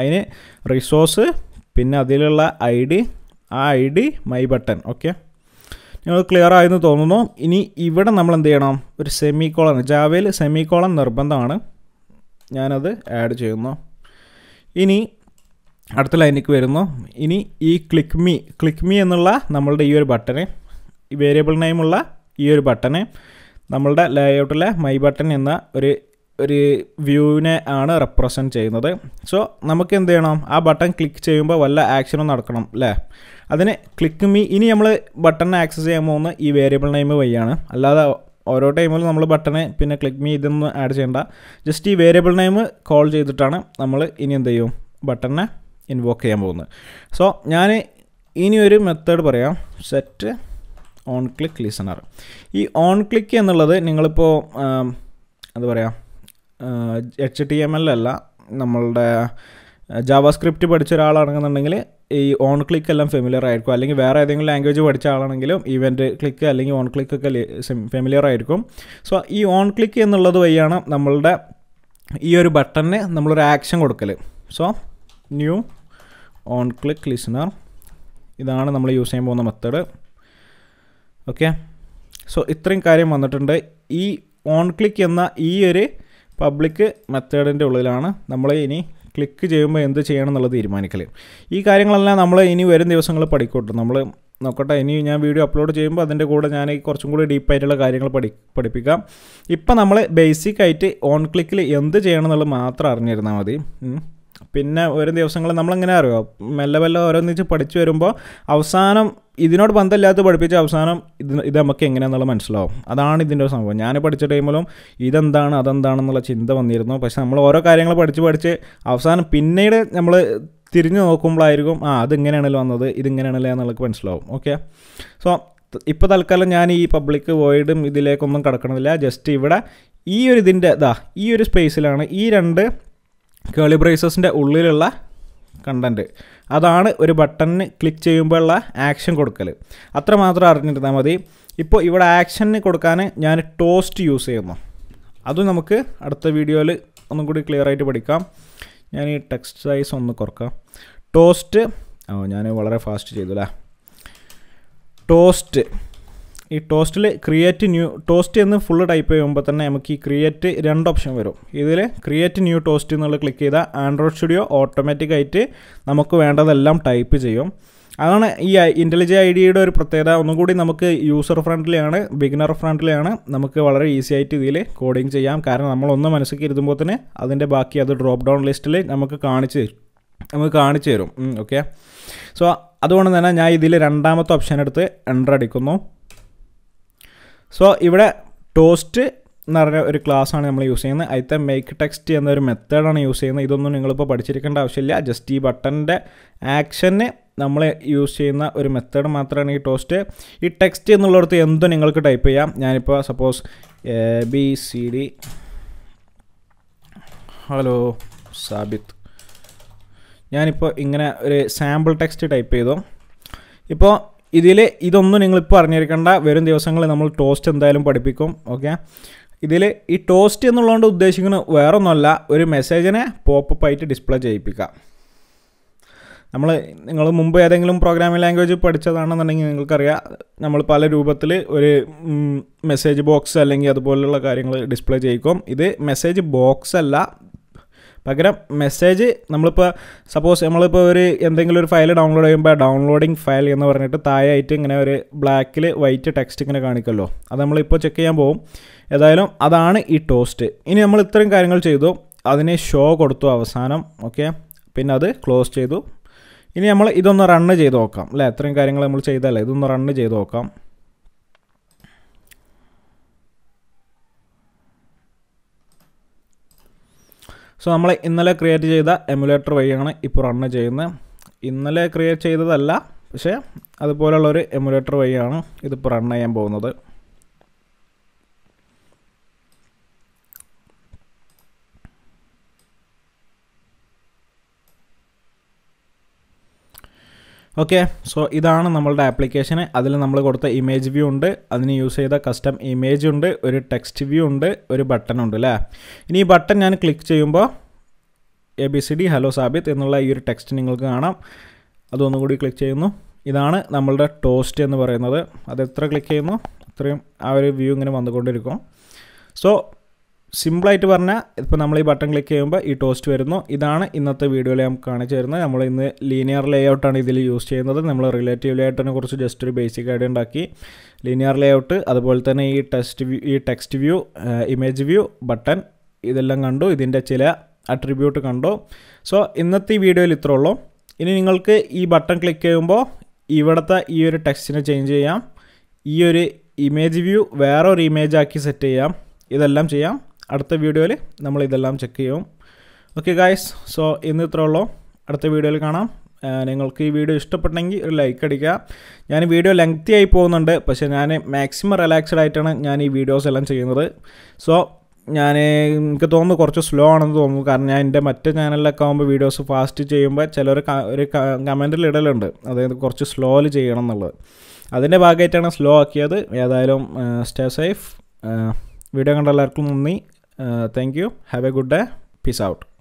അതിന് റിസോഴ്സ് പിന്നെ അതിലുള്ള ഐ ഡി ആ I D my button okay നിങ്ങൾ ക്ലിയർ ആയെന്ന് തോന്നുന്നു ഇനി ഇവിടെ നമ്മൾ എന്ത് ചെയ്യണം ഒരു സെമി കോളൻ ജാവയിൽ സെമി കോളൻ നിർബന്ധമാണ് ഞാനത് ആഡ് ചെയ്യുന്നു ഇനി അടുത്ത ലൈനിലേക്ക് വരുന്നു ഇനി ഈ ക്ലിക്ക് മീ ക്ലിക്ക് മീ എന്നുള്ള നമ്മളുടെ ഈ ഒരു ബട്ടനെ വേരിയബിൾ നെയിമുള്ള ഈ ഒരു ബട്ടനെ നമ്മളുടെ ലേഔട്ടിലെ മൈ ബട്ടൺ എന്ന ഒരു ഒരു വ്യൂവിനെ ആണ് റെപ്രസെൻറ്റ് ചെയ്യുന്നത് സോ നമുക്ക് എന്ത് ചെയ്യണം ആ ബട്ടൺ ക്ലിക്ക് ചെയ്യുമ്പോൾ വല്ല ആക്ഷനും നടക്കണം അല്ലേ അതിന് ക്ലിക്ക് മീ ഇനി നമ്മൾ ബട്ടണിനെ ആക്സസ് ചെയ്യാൻ പോകുന്ന ഈ വേരിയബിൾ നെയിം വഴിയാണ് അല്ലാതെ ഓരോ ടൈമിലും നമ്മൾ ബട്ടണ് പിന്നെ ക്ലിക്ക് മീ ഇതൊന്നും ആഡ് ചെയ്യണ്ട ജസ്റ്റ് ഈ വേരിയബിൾ നെയിം കോൾ ചെയ്തിട്ടാണ് നമ്മൾ ഇനി എന്ത് ചെയ്യും ബട്ടണിനെ ഇൻവോക്ക് ചെയ്യാൻ പോകുന്നത് സോ ഞാൻ ഇനിയൊരു മെത്തേഡ് പറയാം സെറ്റ് ഓൺ ക്ലിക്ക് ലിസണർ ഈ ഓൺ ക്ലിക്ക് എന്നുള്ളത് നിങ്ങളിപ്പോൾ എന്താ പറയുക എച്ച് ടി എം എൽ അല്ല നമ്മളുടെ ജാവാസ്ക്രിപ്റ്റ് പഠിച്ച ഒരാളാണെന്നുണ്ടെങ്കിൽ ഈ ഓൺ ക്ലിക്ക് എല്ലാം ഫെമിലിയർ ആയിരിക്കും അല്ലെങ്കിൽ വേറെ ഏതെങ്കിലും ലാംഗ്വേജ് പഠിച്ച ആളാണെങ്കിലും ഇവൻ്റ് ക്ലിക്ക് അല്ലെങ്കിൽ ഓൺ ക്ലിക്കൊക്കെ ഫെമിലിയർ ആയിരിക്കും സോ ഈ ഓൺ ക്ലിക്ക് എന്നുള്ളത് വഴിയാണ് നമ്മളുടെ ഈ ഒരു ബട്ടണിന് നമ്മളൊരു ആക്ഷൻ കൊടുക്കൽ so new on click listener ഇതാണ് നമ്മൾ യൂസ് ചെയ്യാൻ പോകുന്ന മെത്തേഡ് ഓക്കെ സോ ഇത്രയും കാര്യം വന്നിട്ടുണ്ട് ഈ ഓൺ ക്ലിക്ക് എന്ന ഈ ഒരു പബ്ലിക് മെത്തേഡിൻ്റെ ഉള്ളിലാണ് നമ്മൾ ഇനി ക്ലിക്ക് ചെയ്യുമ്പോൾ എന്ത് ചെയ്യണം എന്നുള്ളത് തീരുമാനിക്കൽ ഈ കാര്യങ്ങളെല്ലാം നമ്മൾ ഇനി വരും ദിവസങ്ങളിൽ പഠിക്കോട്ടെ നമ്മൾ നോക്കട്ടെ ഇനി ഞാൻ വീഡിയോ അപ്ലോഡ് ചെയ്യുമ്പോൾ അതിൻ്റെ കൂടെ ഞാൻ കുറച്ചും കൂടി ഡീപ്പായിട്ടുള്ള കാര്യങ്ങൾ പഠി പഠിപ്പിക്കാം ഇപ്പം നമ്മൾ ബേസിക്കായിട്ട് ഓൺ ക്ലിക്കിൽ എന്ത് ചെയ്യണം എന്നുള്ളത് മാത്രം അറിഞ്ഞിരുന്നാൽ മതി പിന്നെ വരും ദിവസങ്ങളിൽ നമ്മളെങ്ങനെ അറിയുമോ മെല്ലെ മെല്ലെ ഓരോന്നിച്ച് പഠിച്ചു വരുമ്പോൾ അവസാനം ഇതിനോട് ബന്ധമില്ലാത്ത പഠിപ്പിച്ച അവസാനം ഇത് ഇത് നമുക്ക് എങ്ങനെയാണെന്നുള്ളത് മനസ്സിലാവും അതാണ് ഇതിൻ്റെ ഒരു സംഭവം ഞാൻ പഠിച്ച ടൈമിലും ഇതെന്താണ് അതെന്താണെന്നുള്ള ചിന്ത വന്നിരുന്നു പക്ഷേ നമ്മൾ ഓരോ കാര്യങ്ങൾ പഠിച്ച് പഠിച്ച് അവസാനം പിന്നീട് നമ്മൾ തിരിഞ്ഞു നോക്കുമ്പോഴായിരിക്കും ആ അതിങ്ങനെയാണല്ലോ വന്നത് ഇതിങ്ങനെയാണല്ലോ എന്നുള്ളത് മനസ്സിലാവും ഓക്കെ സോ ഇപ്പോൾ തൽക്കാലം ഞാൻ ഈ പബ്ലിക് വോയിഡും ഇതിലേക്കൊന്നും കടക്കണമെന്നില്ല ജസ്റ്റ് ഇവിടെ ഈ ഒരു ഇതിൻ്റെ ഇതാ ഈ ഒരു സ്പേസിലാണ് ഈ രണ്ട് കേളി ബ്രേസസിൻ്റെ ഉള്ളിലുള്ള കണ്ടൻറ്റ് അതാണ് ഒരു ബട്ടണിന് ക്ലിക്ക് ചെയ്യുമ്പോഴുള്ള ആക്ഷൻ കൊടുക്കൽ അത്രമാത്രം അറിഞ്ഞിരുന്നാൽ മതി ഇപ്പോൾ ഇവിടെ ആക്ഷന് കൊടുക്കാൻ ഞാൻ ടോസ്റ്റ് യൂസ് ചെയ്യുന്നു അത് നമുക്ക് അടുത്ത വീഡിയോയിൽ ഒന്നും കൂടി ക്ലിയർ ആയിട്ട് പഠിക്കാം ഞാൻ ഈ ടെക്സ്റ്റ് സൈസ് ഒന്ന് കുറക്കാം ടോസ്റ്റ് ഓ ഞാൻ വളരെ ഫാസ്റ്റ് ചെയ്തു അല്ലേ ടോസ്റ്റ് ഈ ടോസ്റ്റിൽ ക്രിയേറ്റ് ന്യൂ ടോസ്റ്റ് എന്ന് ഫുള്ള് ടൈപ്പ് ചെയ്യുമ്പോൾ തന്നെ നമുക്ക് ഈ ക്രിയേറ്റ് രണ്ട് ഓപ്ഷൻ വരും ഇതിൽ ക്രിയേറ്റ് ന്യൂ ടോസ്റ്റ് എന്നുള്ളത് ക്ലിക്ക് ചെയ്താൽ ആൻഡ്രോയിഡ് സ്റ്റുഡിയോ ഓട്ടോമാറ്റിക്കായിട്ട് നമുക്ക് വേണ്ടതെല്ലാം ടൈപ്പ് ചെയ്യും അതാണ് ഈ ഇൻ്റലിജൻ ഐ ഡിയുടെ ഒരു പ്രത്യേകത ഒന്നുകൂടി നമുക്ക് യൂസർ ഫ്രണ്ട്ലിയാണ് ബിഗിനർ ഫ്രണ്ട്ലിയാണ് നമുക്ക് വളരെ ഈസി ആയിട്ട് ഇതിൽ കോഡിങ് ചെയ്യാം കാരണം നമ്മളൊന്ന് മനസ്സിൽ ഇരുത്തുമ്പോൾ തന്നെ അതിൻ്റെ ബാക്കി അത് ഡ്രോപ്പ് ഡൗൺ ലിസ്റ്റിൽ നമുക്ക് കാണിച്ച് നമുക്ക് കാണിച്ചു തരും ഓക്കെ സോ അതുകൊണ്ട് തന്നെ ഞാൻ ഇതിൽ രണ്ടാമത്തെ ഓപ്ഷൻ എടുത്ത് എൻ്റർ അടിക്കുന്നു സോ ഇവിടെ ടോസ്റ്റ് എന്ന് പറഞ്ഞ ഒരു ക്ലാസ്സാണ് നമ്മൾ യൂസ് ചെയ്യുന്നത് അതിൽ മേക്ക് ടെക്സ്റ്റ് എന്നൊരു മെത്തേഡാണ് യൂസ് ചെയ്യുന്നത് ഇതൊന്നും നിങ്ങളിപ്പോൾ പഠിച്ചിരിക്കേണ്ട ആവശ്യമില്ല ജസ്റ്റ് ഈ ബട്ടണിൻ്റെ ആക്ഷന് നമ്മൾ യൂസ് ചെയ്യുന്ന ഒരു മെത്തേഡ് മാത്രമാണ് ഈ ടോസ്റ്റ് ഈ ടെക്സ്റ്റ് എന്നുള്ളിടത്ത് എന്തും നിങ്ങൾക്ക് ടൈപ്പ് ചെയ്യാം ഞാനിപ്പോൾ suppose A B C D hello Sabith ഞാനിപ്പോൾ ഇങ്ങനെ ഒരു സാമ്പിൾ ടെക്സ്റ്റ് ടൈപ്പ് ചെയ്തു ഇപ്പോൾ ഇതിൽ ഇതൊന്നും നിങ്ങളിപ്പോൾ അറിഞ്ഞിരിക്കേണ്ട വരും ദിവസങ്ങളിൽ നമ്മൾ ടോസ്റ്റ് എന്തായാലും പഠിപ്പിക്കും ഓക്കെ ഇതിൽ ഈ ടോസ്റ്റ് എന്നുള്ളതുകൊണ്ട് ഉദ്ദേശിക്കുന്നത് വേറൊന്നുമല്ല ഒരു മെസ്സേജിനെ പോപ്പ് അപ്പ് ആയിട്ട് ഡിസ്പ്ലേ ചെയ്യിപ്പിക്കുക നമ്മൾ നിങ്ങൾ മുമ്പ് ഏതെങ്കിലും പ്രോഗ്രാമിംഗ് ലാംഗ്വേജ് പഠിച്ചതാണെന്നുണ്ടെങ്കിൽ നിങ്ങൾക്കറിയാം നമ്മൾ പല രൂപത്തിൽ ഒരു മെസ്സേജ് ബോക്സ് അല്ലെങ്കിൽ അതുപോലെയുള്ള കാര്യങ്ങൾ ഡിസ്പ്ലേ ചെയ്യിക്കും. ഇത് മെസ്സേജ് ബോക്സ് അല്ല, പകരം മെസ്സേജ് നമ്മളിപ്പോൾ സപ്പോസ് നമ്മളിപ്പോൾ ഒരു എന്തെങ്കിലും ഒരു ഫയൽ ഡൗൺലോഡ് ചെയ്യുമ്പോൾ ഡൗൺലോഡിങ് ഫയൽ എന്ന് പറഞ്ഞിട്ട് താഴെയായിട്ട് ഇങ്ങനെ ഒരു ബ്ലാക്കിൽ വൈറ്റ് ടെക്സ്റ്റ് ഇങ്ങനെ കാണിക്കുമല്ലോ, അത് നമ്മളിപ്പോൾ ചെക്ക് ചെയ്യാൻ പോകും. ഏതായാലും അതാണ് ഈ ടോസ്റ്റ്. ഇനി നമ്മൾ ഇത്രയും കാര്യങ്ങൾ ചെയ്തു, അതിന് ഷോ കൊടുത്തു അവസാനം, ഓക്കെ, പിന്നെ അത് ക്ലോസ് ചെയ്തു. ഇനി നമ്മൾ ഇതൊന്ന് റണ്ണ് ചെയ്ത് നോക്കാം അല്ലേ, ഇത്രയും കാര്യങ്ങൾ നമ്മൾ ചെയ്തല്ലേ, ഇതൊന്ന് റണ്ണ് ചെയ്ത് നോക്കാം. സോ നമ്മൾ ഇന്നലെ ക്രിയേറ്റ് ചെയ്ത എമുലേറ്റർ വഴിയാണ് ഇപ്പോൾ റണ്ണ് ചെയ്യുന്നത്. ഇന്നലെ ക്രിയേറ്റ് ചെയ്തതല്ല, പക്ഷേ അതുപോലുള്ളൊരു എമുലേറ്റർ വഴിയാണ് ഇതിപ്പോൾ റണ്ണ് ചെയ്യാൻ പോകുന്നത്. ഓക്കെ, സോ ഇതാണ് നമ്മളുടെ ആപ്ലിക്കേഷന്. അതിൽ നമ്മൾ കൊടുത്ത ഇമേജ് വ്യൂ ഉണ്ട്, അതിന് യൂസ് ചെയ്ത കസ്റ്റം ഇമേജ് ഉണ്ട്, ഒരു ടെക്സ്റ്റ് വ്യൂ ഉണ്ട്, ഒരു ബട്ടൺ ഉണ്ട് അല്ലേ. ഇനി ഈ ബട്ടൺ ഞാൻ ക്ലിക്ക് ചെയ്യുമ്പോൾ A B C D hello Sabith എന്നുള്ള ഈ ഒരു ടെക്സ്റ്റ് നിങ്ങൾക്ക് കാണാം. അതൊന്നും കൂടി ക്ലിക്ക് ചെയ്യുന്നു, ഇതാണ് നമ്മളുടെ ടോസ്റ്റ് എന്ന് പറയുന്നത്. അത് എത്ര ക്ലിക്ക് ചെയ്യുന്നു അത്രയും ആ ഒരു വ്യൂ ഇങ്ങനെ വന്നുകൊണ്ടിരിക്കും. സോ സിമ്പിളായിട്ട് പറഞ്ഞാൽ ഇപ്പോൾ നമ്മൾ ഈ ബട്ടൺ ക്ലിക്ക് ചെയ്യുമ്പോൾ ഈ ടോസ്റ്റ് വരുന്നു. ഇതാണ് ഇന്നത്തെ വീഡിയോയിൽ ഞാൻ കാണിച്ചു തരുന്നത്. നമ്മൾ ഇന്ന് ലീനിയർ ലേ ഔട്ടാണ് ഇതിൽ യൂസ് ചെയ്യുന്നത്. നമ്മൾ റിലേറ്റീവ് ലേ ഔട്ടിനെ കുറിച്ച് ജസ്റ്റ് ഒരു ബേസിക് ഐഡിയ ഉണ്ടാക്കി. ലീനിയർ ലേ ഔട്ട്, അതുപോലെ തന്നെ ഈ ടെക്സ്റ്റ് വ്യൂ ഈ text view image view, button, ഇതെല്ലാം കണ്ടു. ഇതിൻ്റെ ചില അട്രിബ്യൂട്ട് കണ്ടു. സോ ഇന്നത്തെ ഈ വീഡിയോയിൽ ഇത്രേ ഉള്ളൂ. ഇനി നിങ്ങൾക്ക് ഈ ബട്ടൺ ക്ലിക്ക് ചെയ്യുമ്പോൾ ഇവിടുത്തെ ഈ ഒരു ടെക്സ്റ്റിനെ ചേഞ്ച് ചെയ്യാം, ഈ ഒരു ഇമേജ് വ്യൂ വേറൊരു ഇമേജ് ആക്കി സെറ്റ് ചെയ്യാം, ഇതെല്ലാം ചെയ്യാം. അടുത്ത വീഡിയോയിൽ നമ്മൾ ഇതെല്ലാം ചെക്ക് ചെയ്യും. ഓക്കെ ഗൈസ്, സോ ഇന്ന് ഇത്രേ ഉള്ളൂ. അടുത്ത വീഡിയോയിൽ കാണാം. നിങ്ങൾക്ക് ഈ വീഡിയോ ഇഷ്ടപ്പെട്ടെങ്കിൽ ഒരു ലൈക്ക് അടിക്കുക. ഞാൻ വീഡിയോ ലെങ്തി ആയി പോകുന്നുണ്ട്, പക്ഷേ ഞാൻ മാക്സിമം റിലാക്സ്ഡ് ആയിട്ടാണ് ഞാൻ ഈ വീഡിയോസ് എല്ലാം ചെയ്യുന്നത്. സോ ഞാൻ എനിക്ക് തോന്നുന്നു കുറച്ച് സ്ലോ ആണെന്ന് തോന്നുന്നു, കാരണം ഞാൻ എൻ്റെ മറ്റു ചാനലിലൊക്കെ ആകുമ്പോൾ വീഡിയോസ് ഫാസ്റ്റ് ചെയ്യുമ്പോൾ ചിലർ ഒരു കമൻറ്റിൽ ഇടലുണ്ട് അതായത് കുറച്ച് സ്ലോയിൽ ചെയ്യണം എന്നുള്ളത്. അതിൻ്റെ ഭാഗമായിട്ടാണ് സ്ലോ ആക്കിയത്. ഏതായാലും സ്റ്റേ സേഫ്. വീഡിയോ കണ്ട എല്ലാവർക്കും നന്ദി. Uh, thank you. Have a good day. Peace out.